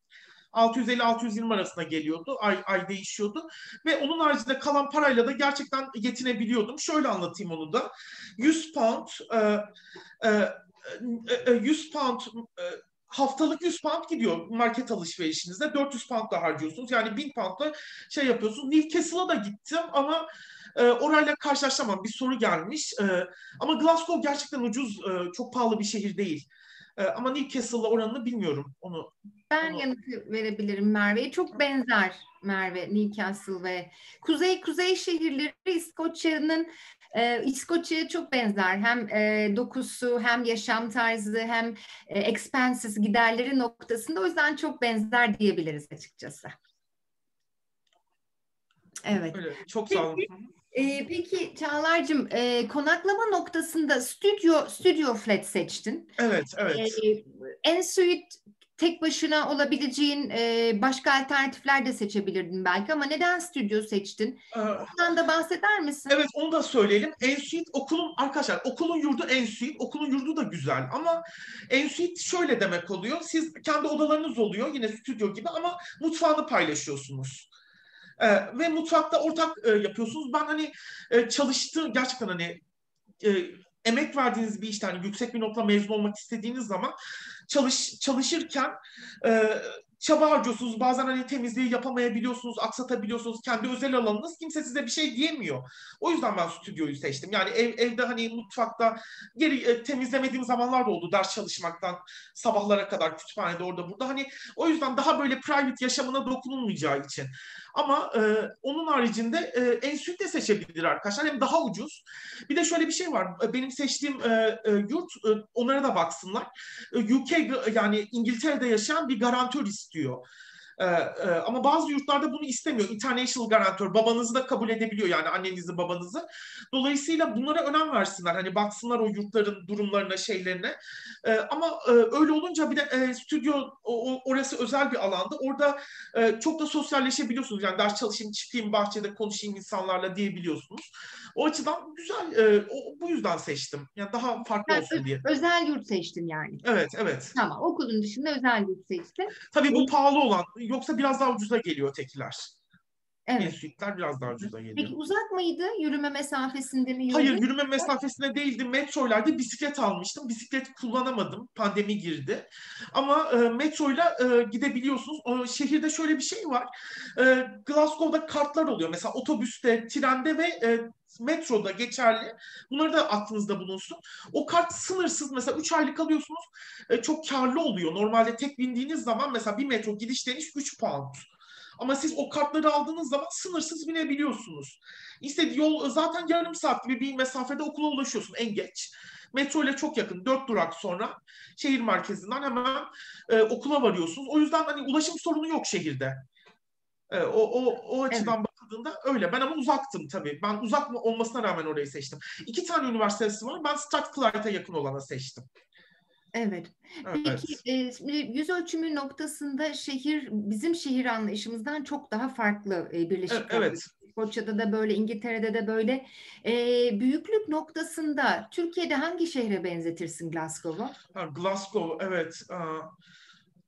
altı yüz elli altı yüz yirmi arasına geliyordu. Ay, ay değişiyordu. Ve onun haricinde kalan parayla da gerçekten yetinebiliyordum. Şöyle anlatayım onu da. yüz pound yüz pound haftalık yüz pound gidiyor market alışverişinizde. dört yüz pound da harcıyorsunuz. Yani bin pound da şey yapıyorsunuz. Newcastle'a da gittim ama E, orayla karşılaştıramam. Bir soru gelmiş. E, ama Glasgow gerçekten ucuz, e, çok pahalı bir şehir değil. E, ama Newcastle'la oranını bilmiyorum. Onu ben onu... yanıtı verebilirim Merve'ye. Çok benzer Merve, Newcastle ve Kuzey Kuzey şehirleri İskoçya'nın Ee, İskoçya'ya çok benzer. Hem e, dokusu, hem yaşam tarzı, hem e, expenses, giderleri noktasında. O yüzden çok benzer diyebiliriz açıkçası. Evet. Öyle, çok sağ olun. E, peki Çağlar'cığım, e, konaklama noktasında stüdyo, stüdyo flat seçtin. Evet, evet. E, ensuite tek başına olabileceğin e, başka alternatifler de seçebilirdin belki, ama neden stüdyo seçtin? Ee, Ondan da bahseder misin? Evet, onu da söyleyelim. Ensuite okulun, arkadaşlar okulun yurdu ensuite, okulun yurdu da güzel ama ensuite şöyle demek oluyor. Siz kendi odalarınız oluyor, yine stüdyo gibi, ama mutfağını paylaşıyorsunuz. Ee, ve mutfakta ortak e, yapıyorsunuz. Ben hani e, çalıştığım, gerçekten hani e, emek verdiğiniz bir işten, hani yüksek bir notla mezun olmak istediğiniz zaman çalış çalışırken e, çaba harcıyorsunuz. Bazen hani temizliği yapamayabiliyorsunuz, aksatabiliyorsunuz. Kendi özel alanınız, kimse size bir şey diyemiyor. O yüzden ben stüdyoyu seçtim. Yani ev, evde hani mutfakta geri e, temizlemediğim zamanlar da oldu. Ders çalışmaktan sabahlara kadar kütüphanede, orada burada. Hani o yüzden daha böyle private yaşamına dokunulmayacağı için. Ama e, onun haricinde e, enstitü de seçebilir arkadaşlar. Hem daha ucuz. Bir de şöyle bir şey var. Benim seçtiğim e, e, yurt, e, onlara da baksınlar. E, U K, yani İngiltere'de yaşayan bir garantör istiyor. Ee, e, ama bazı yurtlarda bunu istemiyor. International garantör. Babanızı da kabul edebiliyor, yani annenizi, babanızı. Dolayısıyla bunlara önem versinler. Hani baksınlar o yurtların durumlarına, şeylerine. Ee, ama e, öyle olunca bir de e, stüdyo, o, o, orası özel bir alanda. Orada e, çok da sosyalleşebiliyorsunuz. Yani ders çalışayım, çıkayım, bahçede konuşayım insanlarla diyebiliyorsunuz. O açıdan güzel. E, o, bu yüzden seçtim. Yani daha farklı yani olsun diye. Özel yurt seçtin yani. Evet, evet. Tamam. Okulun dışında özel yurt seçtin. Tabii bu pahalı olan. Yoksa biraz daha ucuza geliyor tekiler. Evet. Enstitüler biraz daha ucuza geliyor. Peki uzak mıydı? Yürüme mesafesinde mi? Yürüdün? Hayır, yürüme mesafesinde değildi. Metroylarda bisiklet almıştım. Bisiklet kullanamadım. Pandemi girdi. Ama e, metroyla e, gidebiliyorsunuz. O, şehirde şöyle bir şey var. E, Glasgow'da kartlar oluyor. Mesela otobüste, trende ve e, metroda geçerli. Bunları da aklınızda bulunsun. O kart sınırsız. Mesela üç aylık alıyorsunuz. E, çok karlı oluyor. Normalde tek bindiğiniz zaman mesela bir metro gidiş deniş üç pound. Ama siz o kartları aldığınız zaman sınırsız binebiliyorsunuz. İstediği yol, zaten yarım saat gibi bir mesafede okula ulaşıyorsun en geç. Metro ile çok yakın. Dört durak sonra şehir merkezinden hemen e, okula varıyorsunuz. O yüzden hani ulaşım sorunu yok şehirde. E, o, o, o açıdan evet. Bakıldığında öyle. Ben ama uzaktım tabii. Ben uzak mı olmasına rağmen orayı seçtim. İki tane üniversitesi var. Ben Strathclyde'a yakın olana seçtim. Evet. Evet. Peki yüz ölçümü noktasında şehir, bizim şehir anlayışımızdan çok daha farklı Birleşik Krallık. Evet. İskoçya'da da böyle, İngiltere'de de böyle. E, büyüklük noktasında Türkiye'de hangi şehre benzetirsin Glasgow'u? Glasgow, evet.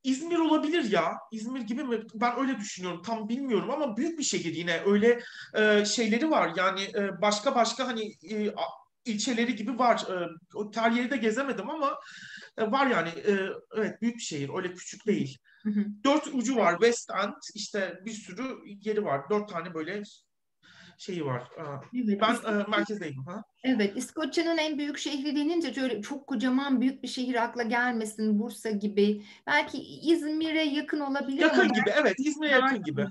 İzmir olabilir ya. İzmir gibi mi? Ben öyle düşünüyorum. Tam bilmiyorum ama büyük bir şehir yine. Öyle e, şeyleri var. Yani e, başka başka hani e, ilçeleri gibi var. E, o tarihleri de gezemedim ama var yani, evet, büyük bir şehir, öyle küçük değil. Hı hı. Dört ucu var, West End, işte bir sürü yeri var, dört tane böyle şeyi var. Evet, ben İskoçya... merkezdeyim. Ha? Evet, İskoçya'nın en büyük şehri denince şöyle çok kocaman büyük bir şehir akla gelmesin, Bursa gibi. Belki İzmir'e yakın olabilir. Yakın ama gibi, evet, İzmir'e yakın, yakın gibi.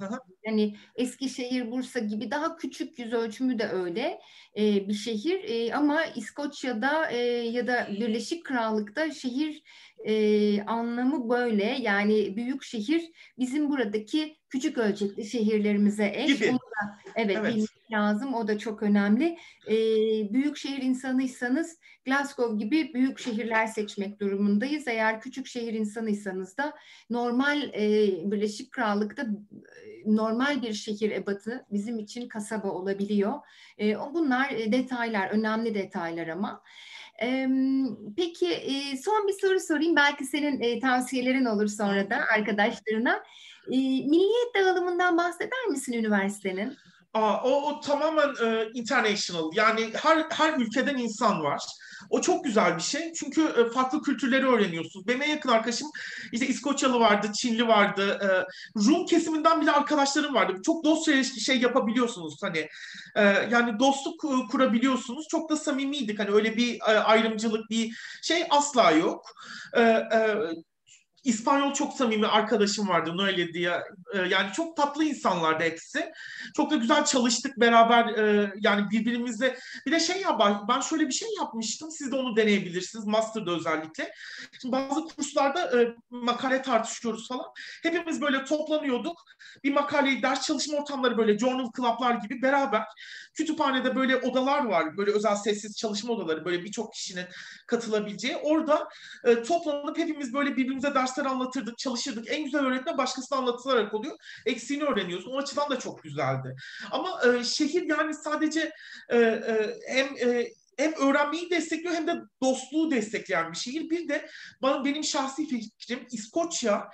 Yani Eskişehir, Bursa gibi daha küçük, yüz ölçümü de öyle e, bir şehir. E, ama İskoçya'da e, ya da Birleşik Krallık'ta şehir e, anlamı böyle. Yani büyük şehir bizim buradaki küçük ölçekli şehirlerimize eş. Onu da, evet, evet, bilmek lazım. O da çok önemli. Ee, büyük şehir insanıysanız Glasgow gibi büyük şehirler seçmek durumundayız. Eğer küçük şehir insanıysanız da normal e, Birleşik Krallık'ta normal bir şehir ebatı bizim için kasaba olabiliyor. E, bunlar detaylar, önemli detaylar ama. Peki son bir soru sorayım, belki senin tavsiyelerin olur sonra da arkadaşlarına. Milliyet dağılımından bahseder misin üniversitenin? Aa, o, o tamamen e, international, yani her her ülkeden insan var. O çok güzel bir şey. Çünkü farklı kültürleri öğreniyorsunuz. Benim en yakın arkadaşım işte İskoçyalı vardı, Çinli vardı. Rum kesiminden bile arkadaşlarım vardı. Çok dostça şey yapabiliyorsunuz hani. Yani dostluk kurabiliyorsunuz. Çok da samimiydik. Hani öyle bir ayrımcılık, bir şey asla yok. İspanyol çok samimi arkadaşım vardı, Noel'e diye. Yani çok tatlı insanlardı hepsi. Çok da güzel çalıştık beraber, yani birbirimizle. Bir de şey ya, ben şöyle bir şey yapmıştım, siz de onu deneyebilirsiniz, master'da özellikle. Şimdi bazı kurslarda makale tartışıyoruz falan. Hepimiz böyle toplanıyorduk. Bir makaleyi, ders çalışma ortamları böyle, journal club'lar gibi beraber. Kütüphanede böyle odalar var, böyle özel sessiz çalışma odaları, böyle birçok kişinin katılabileceği. Orada toplanıp hepimiz böyle birbirimize ders anlatırdık, çalışırdık. En güzel öğretme başkasına anlatılarak oluyor. Eksiğini öğreniyorsun. O açıdan da çok güzeldi. Ama e, şehir yani sadece e, e, hem e, hem öğrenmeyi destekliyor hem de dostluğu destekleyen bir şehir. Bir de bana, benim şahsi fikrim, İskoçya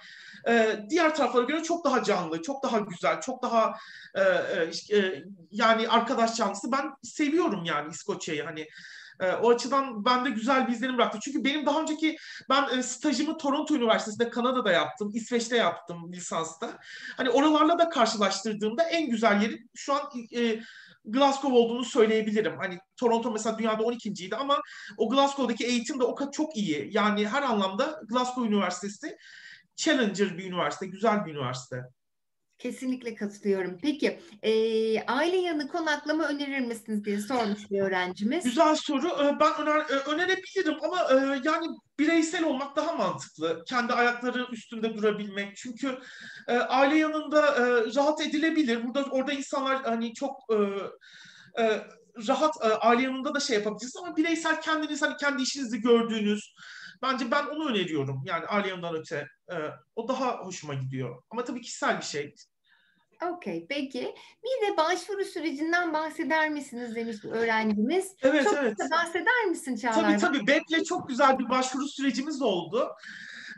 e, diğer taraflara göre çok daha canlı, çok daha güzel, çok daha e, e, yani arkadaş canlısı. Ben seviyorum yani İskoçya'yı. Hani o açıdan bende güzel bir izlenim bıraktı. Çünkü benim daha önceki, ben stajımı Toronto Üniversitesi'nde, Kanada'da yaptım, İsveç'te yaptım lisansta. Hani oralarla da karşılaştırdığımda en güzel yerin şu an e, Glasgow olduğunu söyleyebilirim. Hani Toronto mesela dünyada on ikinciydi ama o Glasgow'daki eğitim de o kadar çok iyi. Yani her anlamda Glasgow Üniversitesi challenger bir üniversite, güzel bir üniversite. Kesinlikle katılıyorum. Peki, e, aile yanı konaklama önerir misiniz diye sormuş bir öğrencimiz. Güzel soru. Ben öner, önerebilirim ama e, yani bireysel olmak daha mantıklı. Kendi ayakları üstünde durabilmek. Çünkü e, aile yanında e, rahat edilebilir. Burada orada insanlar hani çok e, e, rahat e, aile yanında da şey yapabilirsiniz ama bireysel kendiniz, hani kendi işinizi gördüğünüz. Bence ben onu öneriyorum. Yani aile yanından öte. E, o daha hoşuma gidiyor. Ama tabii kişisel bir şey. Okay, peki. Bir de başvuru sürecinden bahseder misiniz demiş öğrencimiz. Evet, çok evet. Bahseder misin Çağlar? Tabii tabii. B E B'le çok güzel bir başvuru sürecimiz oldu.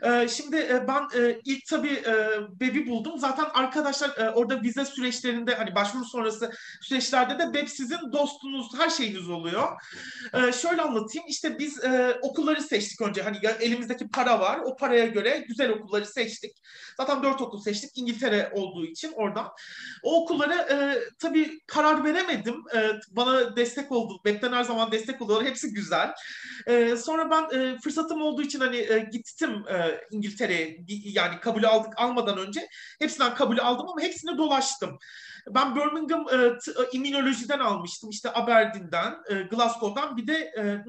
Ee, şimdi ben e, ilk tabii e, B E B'i buldum. Zaten arkadaşlar e, orada vize süreçlerinde, hani başvuru sonrası süreçlerde de B E B sizin dostunuz, her şeyiniz oluyor. E, şöyle anlatayım. İşte biz e, okulları seçtik önce. Hani elimizdeki para var. O paraya göre güzel okulları seçtik. Zaten dört okul seçtik. İngiltere olduğu için oradan. O okullara e, tabii karar veremedim. E, bana destek oldu. B E B'den her zaman destek oluyor. Hepsi güzel. E, sonra ben e, fırsatım olduğu için hani e, gittim e, İngiltere'ye. Yani kabul aldık, almadan önce hepsinden kabul aldım ama hepsini dolaştım. Ben Birmingham e, t, e, İmmünolojiden almıştım. İşte Aberdeen'den, e, Glasgow'dan, bir de e,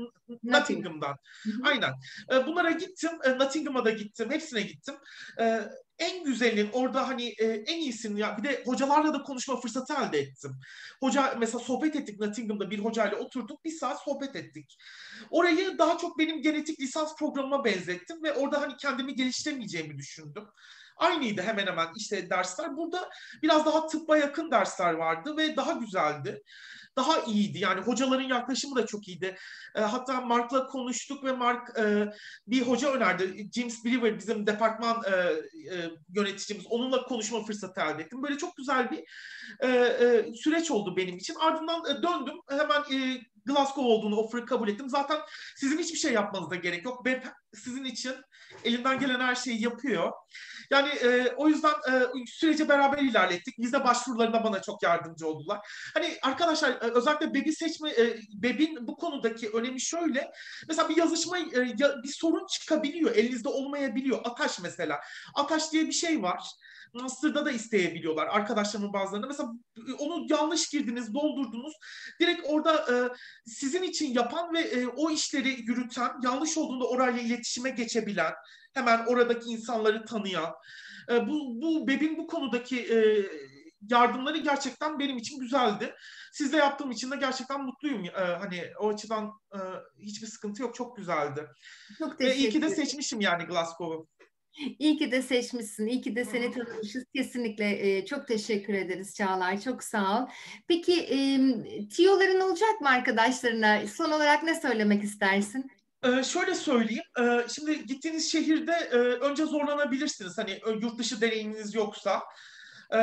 Nottingham'dan. Aynen. E, bunlara gittim. E, Nottingham'a da gittim. Hepsine gittim. E, En güzelin orada, hani e, en iyisini, ya bir de hocalarla da konuşma fırsatı elde ettim. Hoca mesela sohbet ettik, Nottingham'da bir hocayla oturduk, bir saat sohbet ettik. Orayı daha çok benim genetik lisans programıma benzettim ve orada hani kendimi geliştiremeyeceğimi düşündüm. Aynıydı hemen hemen işte dersler. Burada biraz daha tıbba yakın dersler vardı ve daha güzeldi. Daha iyiydi. Yani hocaların yaklaşımı da çok iyiydi. E, hatta Mark'la konuştuk ve Mark e, bir hoca önerdi. James Brewer, bizim departman e, e, yöneticimiz. Onunla konuşma fırsatı elde ettim. Böyle çok güzel bir e, e, süreç oldu benim için. Ardından e, döndüm. Hemen e, Glasgow olduğunu, offer'ı kabul ettim. Zaten sizin hiçbir şey yapmanıza gerek yok. Ben sizin için elinden gelen her şeyi yapıyor. Yani e, o yüzden e, sürece beraber ilerlettik. Vize başvurularında bana çok yardımcı oldular. Hani arkadaşlar e, özellikle B E B'i seçme, e, B E B'in bu konudaki önemi şöyle. Mesela bir yazışma, e, bir sorun çıkabiliyor. Elinizde olmayabiliyor. ATAS mesela. ATAS diye bir şey var. Master'da da isteyebiliyorlar arkadaşlarımın bazılarına. Mesela onu yanlış girdiniz, doldurdunuz. Direkt orada e, sizin için yapan ve e, o işleri yürüten, yanlış olduğunda orayla iletişime geçebilen, hemen oradaki insanları tanıyan. E, bu, bu B E B'in bu konudaki e, yardımları gerçekten benim için güzeldi. Sizle yaptığım için de gerçekten mutluyum. E, hani o açıdan e, hiçbir sıkıntı yok. Çok güzeldi. Çok teşekkür ederim. İyi ki de seçmişim yani Glasgow'u. İyi ki de seçmişsin, iyi ki de seni tanımışız. Kesinlikle e, çok teşekkür ederiz Çağlar, çok sağ ol. Peki e, tiyoların olacak mı arkadaşlarına? Son olarak ne söylemek istersin? Ee, şöyle söyleyeyim, ee, şimdi gittiğiniz şehirde e, önce zorlanabilirsiniz. Hani yurt dışı deneyiminiz yoksa. Ee,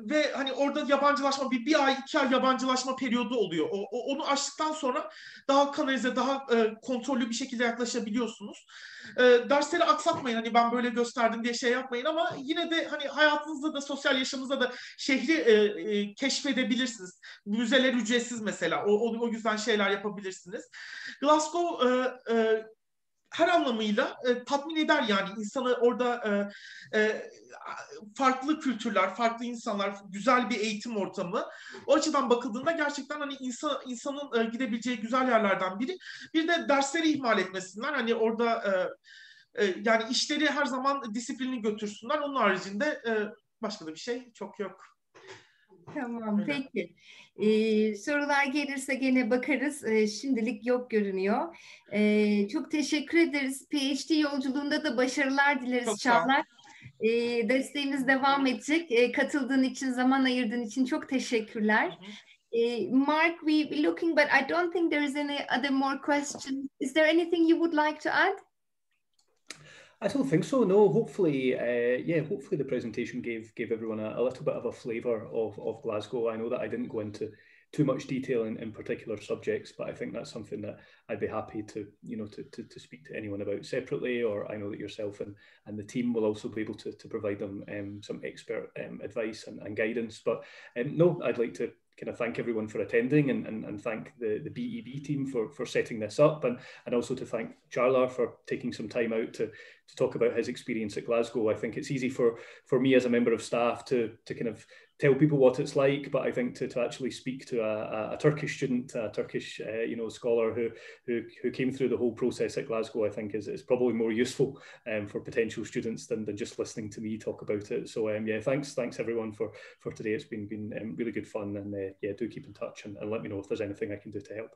ve hani orada yabancılaşma bir, bir ay iki ay yabancılaşma periyodu oluyor. O, o, onu aştıktan sonra daha kanalize, daha e, kontrollü bir şekilde yaklaşabiliyorsunuz. E, dersleri aksatmayın, hani ben böyle gösterdim diye şey yapmayın, ama yine de hani hayatınızda da sosyal yaşamınızda da şehri e, e, keşfedebilirsiniz. Müzeler ücretsiz mesela. O, o, o yüzden şeyler yapabilirsiniz. Glasgow e, e, her anlamıyla e, tatmin eder yani. İnsanı orada e, e, farklı kültürler, farklı insanlar, güzel bir eğitim ortamı. O açıdan bakıldığında gerçekten hani insan, insanın e, gidebileceği güzel yerlerden biri. Bir de dersleri ihmal etmesinler. Hani orada e, e, yani işleri her zaman disiplini götürsünler. Onun haricinde e, başka da bir şey çok yok. Tamam, öyle. Peki. Ee, sorular gelirse gene bakarız. Ee, şimdilik yok görünüyor. Ee, çok teşekkür ederiz. P H D yolculuğunda da başarılar dileriz Charla. Ee, desteğimiz devam edecek. Ee, katıldığın için, zaman ayırdığın için çok teşekkürler. Ee, Mark, we're looking, but I don't think there is any other more question. Is there anything you would like to add? I don't think so, no. Hopefully, uh, yeah, hopefully the presentation gave gave everyone a, a little bit of a flavour of, of Glasgow. I know that I didn't go into too much detail in, in particular subjects, but I think that's something that I'd be happy to, you know, to, to, to speak to anyone about separately, or I know that yourself and, and the team will also be able to, to provide them um, some expert um, advice and, and guidance. But um, no, I'd like to kind of thank everyone for attending, and, and, and thank the, the B E B team for, for setting this up, and, and also to thank Charla for taking some time out to, to talk about his experience at Glasgow. I think it's easy for, for me as a member of staff to, to kind of tell people what it's like, but I think to, to actually speak to a, a, a Turkish student, a Turkish uh, you know, scholar who, who, who came through the whole process at Glasgow, I think is, is probably more useful um, for potential students than, than just listening to me talk about it. So um, yeah, thanks thanks everyone for, for today. It's been, been um, really good fun, and uh, yeah, do keep in touch, and, and let me know if there's anything I can do to help.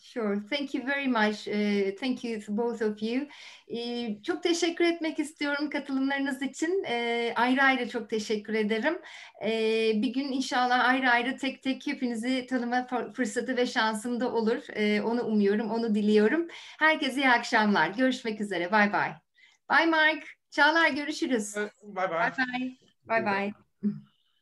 Sure. Thank you very much. Uh, thank you to both of you. Ee, çok teşekkür etmek istiyorum katılımlarınız için. Ee, ayrı ayrı çok teşekkür ederim. Ee, bir gün inşallah ayrı ayrı tek tek hepinizi tanıma fırsatı ve şansım da olur. Ee, onu umuyorum, onu diliyorum. Herkese iyi akşamlar. Görüşmek üzere. Bye bye. Bye Mark. Charla, görüşürüz. Bye bye. Bye bye. Bye bye.